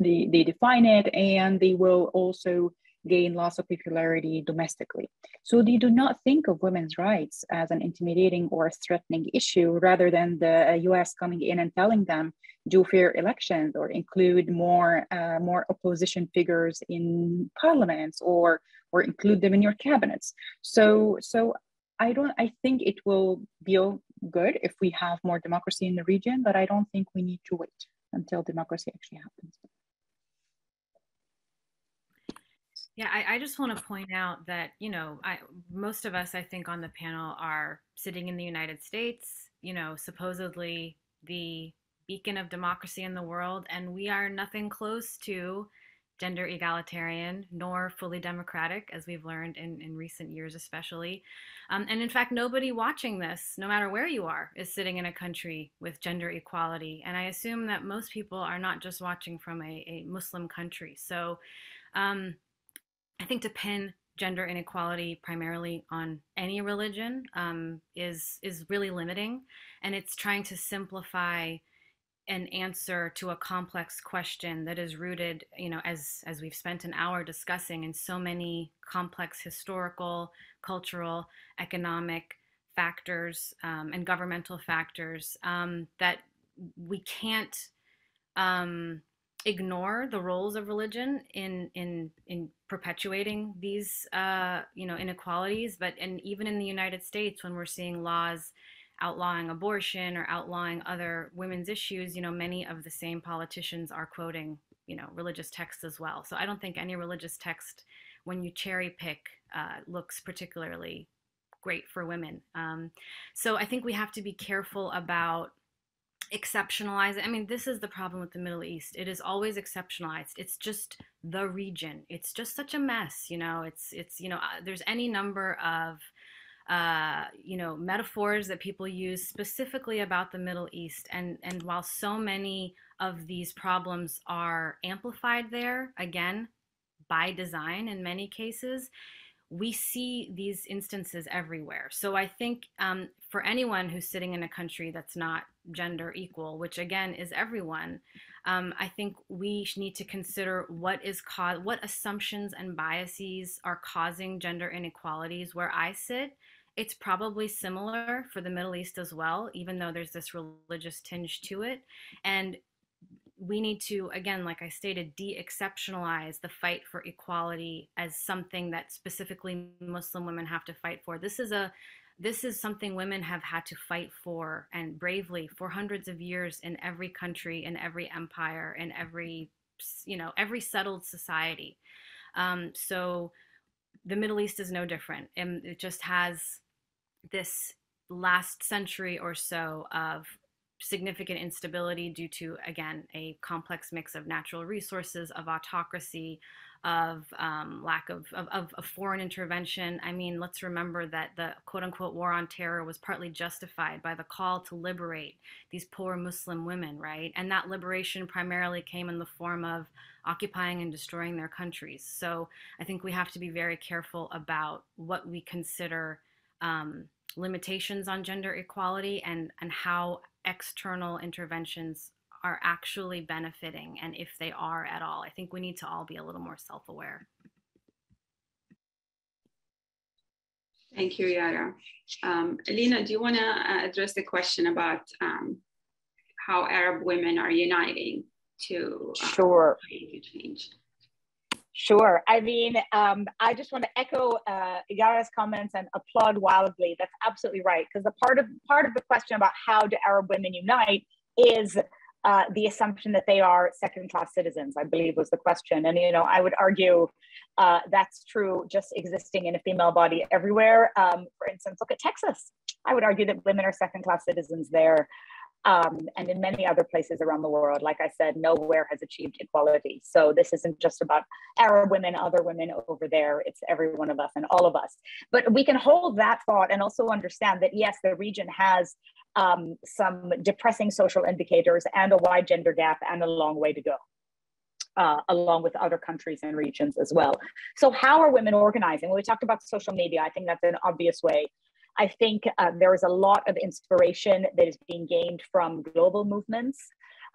they, they define it, and they will also gain lots of popularity domestically. So they do not think of women's rights as an intimidating or threatening issue, rather than the U S coming in and telling them, do fair elections or include more uh, more opposition figures in parliaments, or or include them in your cabinets. So so I don't I think it will be good if we have more democracy in the region, but I don't think we need to wait until democracy actually happens. Yeah, I, I just want to point out that, you know, I, most of us, I think, on the panel are sitting in the United States, you know, supposedly the beacon of democracy in the world, and we are nothing close to gender egalitarian nor fully democratic, as we've learned in, in recent years, especially. Um, and in fact, nobody watching this, no matter where you are, is sitting in a country with gender equality. And I assume that most people are not just watching from a, a Muslim country. So, um, I think to pin gender inequality primarily on any religion um, is, is really limiting, and it's trying to simplify an answer to a complex question that is rooted, you know, as, as we've spent an hour discussing, in so many complex historical, cultural, economic factors um, and governmental factors um, that we can't um, ignore the roles of religion in in in perpetuating these uh, you know inequalities. But and even in the United States, when we're seeing laws outlawing abortion or outlawing other women's issues, you know, many of the same politicians are quoting you know religious texts as well. So I don't think any religious text, when you cherry pick, uh, looks particularly great for women. Um, so I think we have to be careful about exceptionalizing. I mean, this is the problem with the Middle East. It is always exceptionalized. It's just the region. It's just such a mess, you know. It's it's you know, there's any number of uh, you know, metaphors that people use specifically about the Middle East, and and while so many of these problems are amplified there, again, by design in many cases, we see these instances everywhere. So I think um, for anyone who's sitting in a country that's not gender equal, which again is everyone, um, I think we need to consider what is co- what assumptions and biases are causing gender inequalities where I sit. It's probably similar for the Middle East as well, even though there's this religious tinge to it. And we need to, again, like I stated, de-exceptionalize the fight for equality as something that specifically Muslim women have to fight for. This is a, This is something women have had to fight for, and bravely, for hundreds of years in every country, in every empire, in every, you know, every settled society. Um, so the Middle East is no different. And it just has this last century or so of significant instability due to, again, a complex mix of natural resources, of autocracy, of um, lack of, of, of foreign intervention. I mean, let's remember that the quote unquote war on terror was partly justified by the call to liberate these poor Muslim women, right? And that liberation primarily came in the form of occupying and destroying their countries. So I think we have to be very careful about what we consider um, limitations on gender equality, and, and how external interventions are actually benefiting, and if they are at all. I think we need to all be a little more self-aware. Thank you, Yara. Um, Lina, do you want to uh, address the question about um, how Arab women are uniting to uh, sure. change? Sure. I mean, um, I just want to echo uh, Yara's comments and applaud wildly. That's absolutely right. Because the part of part of the question about how do Arab women unite is uh, the assumption that they are second-class citizens, I believe was the question. And, you know, I would argue uh, that's true just existing in a female body everywhere. Um, for instance, look at Texas. I would argue that women are second-class citizens there. Um, and in many other places around the world, like I said, nowhere has achieved equality. So this isn't just about Arab women, other women over there, it's every one of us and all of us. But we can hold that thought and also understand that, yes, the region has um, some depressing social indicators and a wide gender gap and a long way to go, uh, along with other countries and regions as well. So how are women organizing? Well, we talked about social media. I think that's an obvious way. I think uh, there is a lot of inspiration that is being gained from global movements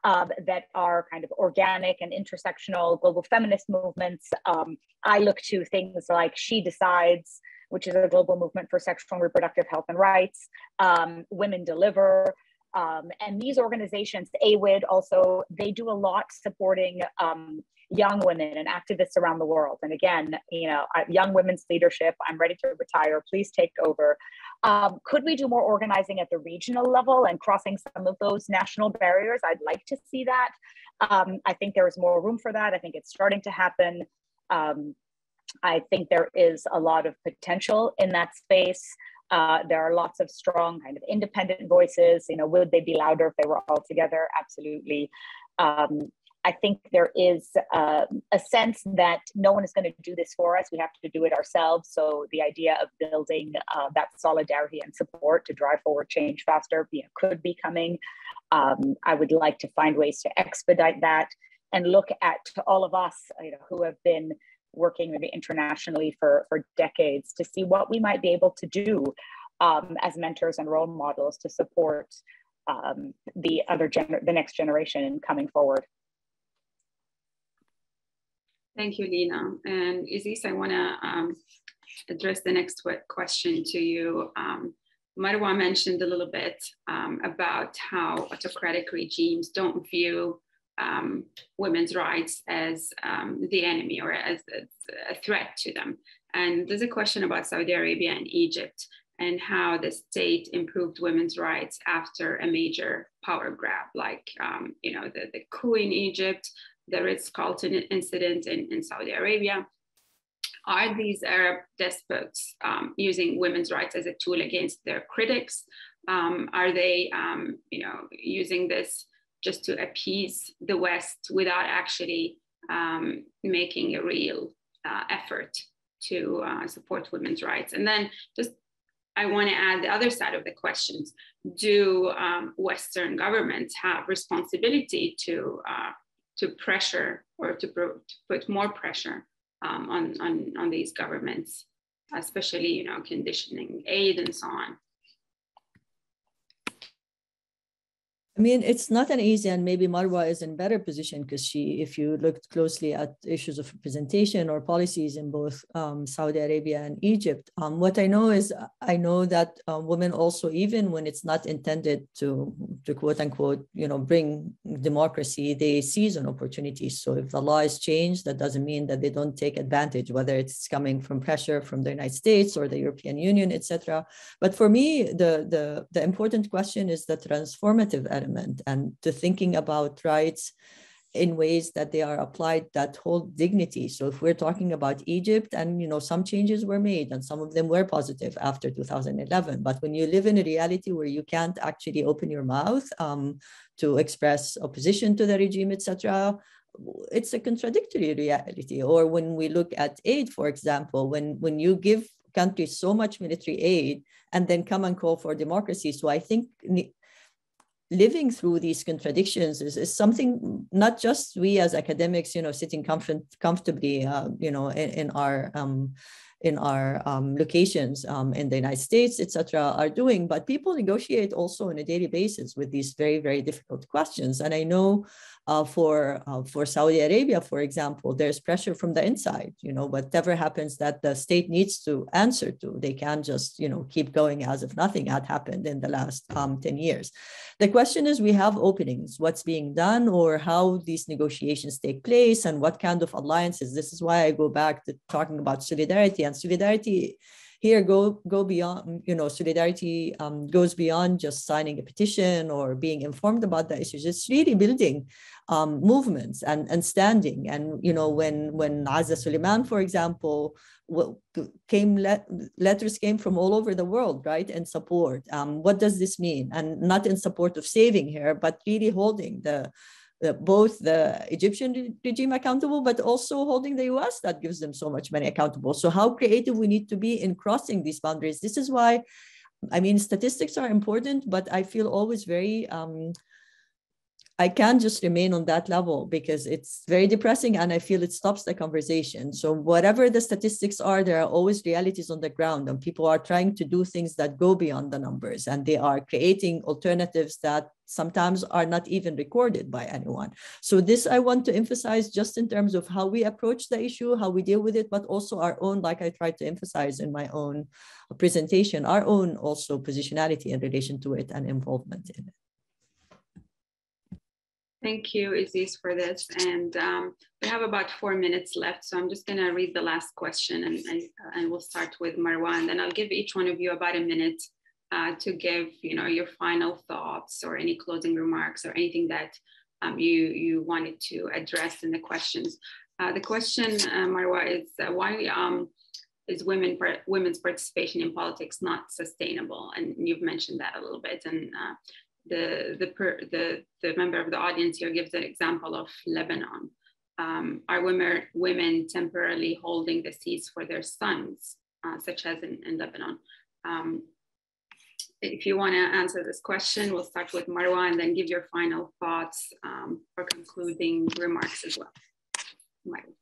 uh, that are kind of organic and intersectional, global feminist movements. Um, I look to things like She Decides, which is a global movement for sexual and reproductive health and rights, um, Women Deliver. Um, and these organizations, A W I D also, they do a lot supporting um, young women and activists around the world. And again, you know, young women's leadership, I'm ready to retire, please take over. Um, could we do more organizing at the regional level and crossing some of those national barriers? I'd like to see that. Um, I think there is more room for that. I think it's starting to happen. Um, I think there is a lot of potential in that space. Uh, there are lots of strong kind of independent voices. You know, would they be louder if they were all together? Absolutely. Um, I think there is uh, a sense that no one is going to do this for us. We have to do it ourselves. So the idea of building uh, that solidarity and support to drive forward change faster, you know, could be coming. Um, I would like to find ways to expedite that and look at all of us, you know, who have been working maybe internationally for, for decades to see what we might be able to do um, as mentors and role models to support um, the other gener the next generation coming forward. Thank you, Lina. And Isis, I want to um, address the next question to you. Um, Marwa mentioned a little bit um, about how autocratic regimes don't view um, women's rights as um, the enemy or as, as a threat to them. And there's a question about Saudi Arabia and Egypt and how the state improved women's rights after a major power grab, like um, you know, the, the coup in Egypt, the Ritz-Carlton incident in, in Saudi Arabia. Are these Arab despots um, using women's rights as a tool against their critics? Um, are they, um, you know, using this just to appease the West without actually um, making a real uh, effort to uh, support women's rights? And then just, I want to add the other side of the questions. Do um, Western governments have responsibility to uh, to pressure or to, to put more pressure um, on, on, on these governments, especially, you know, conditioning aid and so on? I mean, it's not an easy, and maybe Marwa is in better position because she, if you looked closely at issues of representation or policies in both um, Saudi Arabia and Egypt, um, what I know is I know that uh, women also, even when it's not intended to, to quote unquote, you know, bring democracy, they seize on opportunities. So if the law is changed, that doesn't mean that they don't take advantage, whether it's coming from pressure from the United States or the European Union, et cetera. But for me, the, the, the important question is the transformative element. And to thinking about rights in ways that they are applied that hold dignity. So if we're talking about Egypt, and you know, some changes were made and some of them were positive after two thousand eleven, but when you live in a reality where you can't actually open your mouth um, to express opposition to the regime, et cetera, it's a contradictory reality. Or when we look at aid, for example, when, when you give countries so much military aid and then come and call for democracy. So I think living through these contradictions is, is something not just we as academics, you know, sitting comfort, comfortably, uh, you know, in, in our um, in our um, locations um, in the United States, et cetera, are doing, but people negotiate also on a daily basis with these very, very difficult questions. And I know uh, for uh, for Saudi Arabia, for example, there's pressure from the inside, you know, whatever happens that the state needs to answer to, they can't just, you know, keep going as if nothing had happened in the last um, ten years. The question is, we have openings, what's being done or how these negotiations take place and what kind of alliances. This is why I go back to talking about solidarity, and solidarity here go go beyond, you know, solidarity um, goes beyond just signing a petition or being informed about the issues. It's really building um, movements and, and standing. And, you know, when, when Azza Suleiman, for example, came, letters came from all over the world, right, in support. Um, what does this mean? And not in support of saving her, but really holding the The, both the Egyptian regime accountable, but also holding the U S that gives them so much money accountable. So how creative we need to be in crossing these boundaries. This is why, I mean, statistics are important, but I feel always very, um, I can't just remain on that level because it's very depressing and I feel it stops the conversation. So whatever the statistics are, there are always realities on the ground and people are trying to do things that go beyond the numbers and they are creating alternatives that sometimes are not even recorded by anyone. So this I want to emphasize just in terms of how we approach the issue, how we deal with it, but also our own, like I tried to emphasize in my own presentation, our own also positionality in relation to it and involvement in it. Thank you, Isis, for this. And um, we have about four minutes left. So I'm just gonna read the last question and, and, and we'll start with Marwa. And then I'll give each one of you about a minute uh, to give, you know, your final thoughts or any closing remarks or anything that um, you, you wanted to address in the questions. Uh, the question, uh, Marwa, is uh, why um, is women, women's participation in politics not sustainable? And you've mentioned that a little bit. And uh, The the, per, the the member of the audience here gives an example of Lebanon. Um, are women women temporarily holding the seats for their sons, uh, such as in, in Lebanon? Um, if you want to answer this question, we'll start with Marwa and then give your final thoughts um, or concluding remarks as well. Marwa.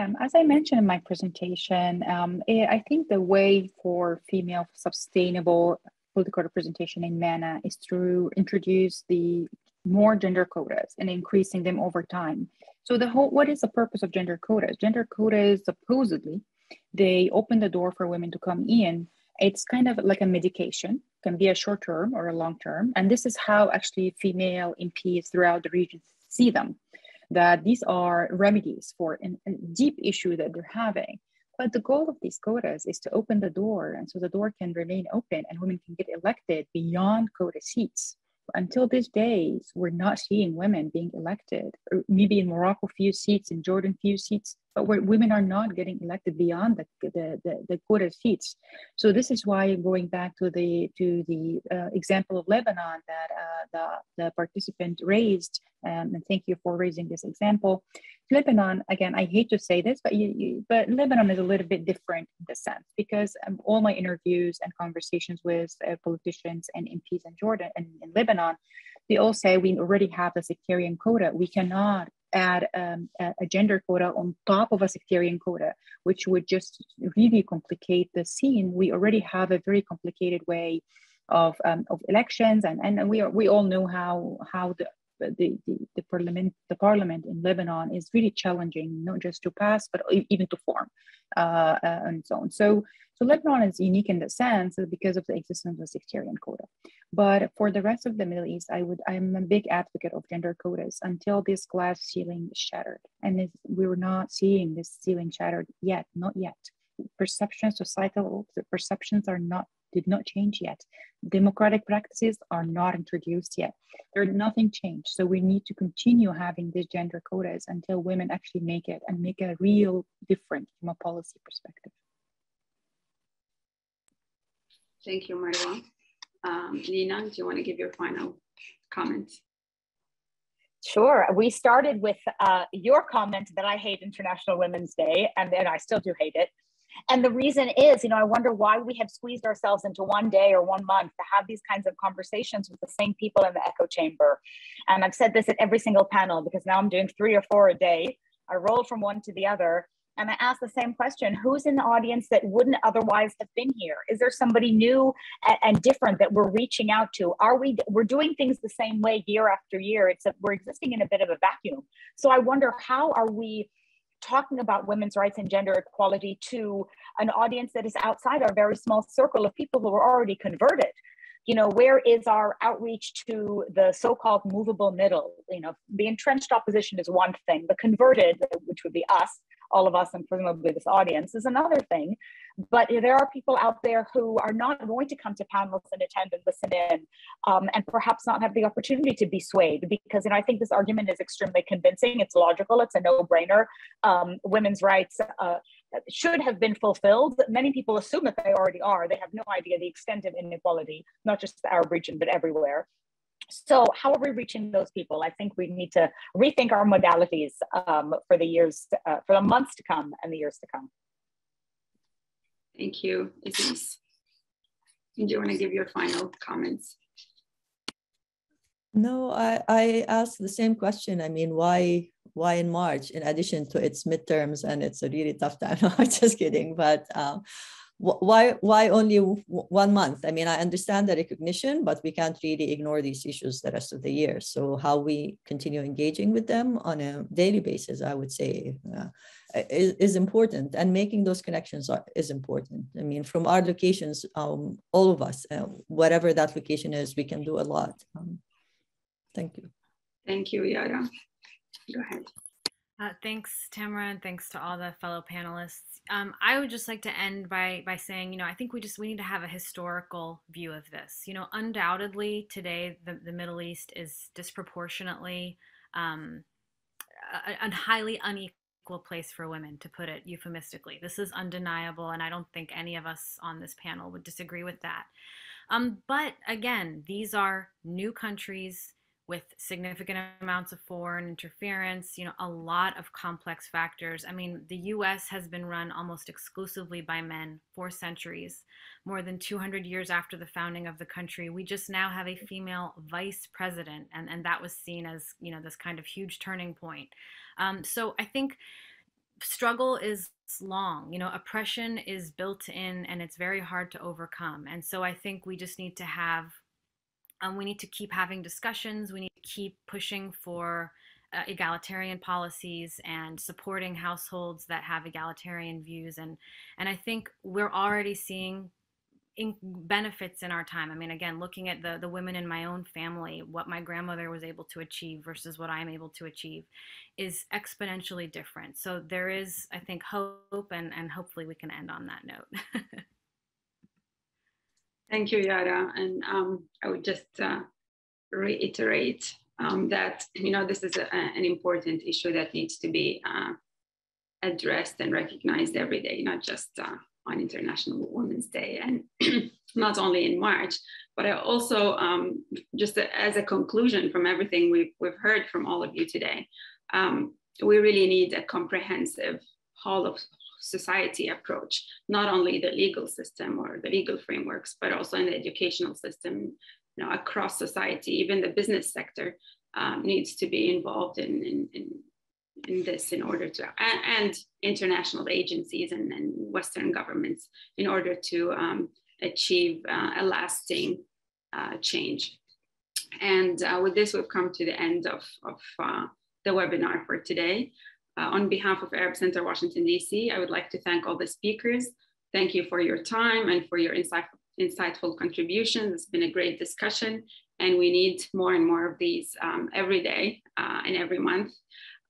Um, as I mentioned in my presentation, um, I think the way for female sustainable political representation in MENA is to introduce the more gender quotas and increasing them over time. So the whole, what is the purpose of gender quotas? Gender quotas, supposedly, they open the door for women to come in. It's kind of like a medication, can be a short term or a long term. And this is how actually female M Ps throughout the region see them, that these are remedies for a deep issue that they're having. But the goal of these quotas is to open the door, and so the door can remain open and women can get elected beyond quota seats. Until these days, we're not seeing women being elected. Maybe in Morocco, few seats, in Jordan, few seats, but where women are not getting elected beyond the, the, the, the quota seats. So this is why, going back to the, to the uh, example of Lebanon that uh, the, the participant raised, um, and thank you for raising this example. Lebanon, again, I hate to say this, but, you, you, but Lebanon is a little bit different in the sense, because um, all my interviews and conversations with uh, politicians and M Ps in Jordan and in Lebanon, they all say we already have a sectarian quota. We cannot add um, a gender quota on top of a sectarian quota, which would just really complicate the scene. We already have a very complicated way of um, of elections, and and, and we are, we all know how how the the, the the parliament the parliament in Lebanon is really challenging, not just to pass but even to form, uh, and so on. So so Lebanon is unique in the sense because of the existence of sectarian quota. But for the rest of the Middle East, I would I'm a big advocate of gender quotas until this glass ceiling is shattered, and if we were not seeing this ceiling shattered yet, not yet. Perceptions, societal perceptions are not did not change yet. Democratic practices are not introduced yet. There's nothing changed. So we need to continue having these gender quotas until women actually make it and make a real difference from a policy perspective. Thank you, Marwa. Um, Lina, do you want to give your final comments? Sure. We started with uh, your comment that I hate International Women's Day, and, and I still do hate it. And the reason is, you know, I wonder why we have squeezed ourselves into one day or one month to have these kinds of conversations with the same people in the echo chamber. And I've said this at every single panel, because now I'm doing three or four a day. I roll from one to the other. And I ask the same question: who's in the audience that wouldn't otherwise have been here? Is there somebody new and different that we're reaching out to? Are we, we're doing things the same way year after year. It's a, we're existing in a bit of a vacuum. So I wonder, how are we talking about women's rights and gender equality to an audience that is outside our very small circle of people who are already converted? You know, where is our outreach to the so-called movable middle? You know, the entrenched opposition is one thing, the converted, which would be us, all of us, and presumably this audience, is another thing. But there are people out there who are not going to come to panels and attend and listen in, um, and perhaps not have the opportunity to be swayed, because, you know, I think this argument is extremely convincing. It's logical. It's a no-brainer. Um, women's rights uh, should have been fulfilled. Many people assume that they already are. They have no idea the extent of inequality, not just the Arab region, but everywhere. So how are we reaching those people? I think we need to rethink our modalities um, for the years, to, uh, for the months to come and the years to come. Thank you, Isis. Do you want to give your final comments? No, I, I asked the same question. I mean, why, why in March, in addition to its midterms, and it's a really tough time. I'm just kidding, but um, why why only one month? I mean, I understand the recognition, but we can't really ignore these issues the rest of the year. So how we continue engaging with them on a daily basis, I would say, uh, is, is important, and making those connections are, is important. I mean, from our locations, um, all of us, uh, whatever that location is, we can do a lot. Um, thank you. Thank you, Yara. Go ahead. Uh, thanks, Tamara, and thanks to all the fellow panelists. Um, I would just like to end by by saying, you know, I think we just we need to have a historical view of this. You know, undoubtedly today the, the Middle East is disproportionately um, a, a highly unequal place for women, to put it euphemistically. This is undeniable, and I don't think any of us on this panel would disagree with that. Um, but again, these are new countries with significant amounts of foreign interference, you know, a lot of complex factors. I mean, the U S has been run almost exclusively by men for centuries. More than two hundred years after the founding of the country, we just now have a female vice president, and, and that was seen as, you know, this kind of huge turning point. Um, so I think struggle is long, you know, oppression is built in, and it's very hard to overcome. And so I think we just need to have Um, we need to keep having discussions. We need to keep pushing for uh, egalitarian policies and supporting households that have egalitarian views. And, and I think we're already seeing in benefits in our time. I mean, again, looking at the, the women in my own family, what my grandmother was able to achieve versus what I'm able to achieve is exponentially different. So there is, I think, hope, and, and hopefully we can end on that note. Thank you, Yara. And um, I would just uh, reiterate um, that, you know, this is a, an important issue that needs to be uh, addressed and recognized every day, not just uh, on International Women's Day, and not only in March, but I also, um, just as a conclusion from everything we've, we've heard from all of you today, um, we really need a comprehensive whole of society approach, not only the legal system or the legal frameworks, but also in the educational system, you know, across society. Even the business sector um, needs to be involved in, in, in, in this in order to, and, and international agencies and, and Western governments in order to um, achieve uh, a lasting uh, change. And uh, with this, we've come to the end of, of uh, the webinar for today. Uh, on behalf of Arab Center Washington, D C, I would like to thank all the speakers. Thank you for your time and for your insightful, insightful contributions. It's been a great discussion, and we need more and more of these um, every day uh, and every month.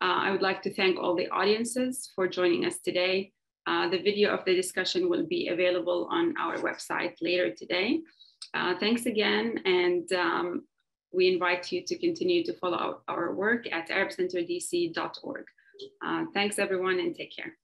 Uh, I would like to thank all the audiences for joining us today. Uh, the video of the discussion will be available on our website later today. Uh, thanks again, and um, we invite you to continue to follow our work at arab center d c dot org. Uh, thanks everyone, and take care.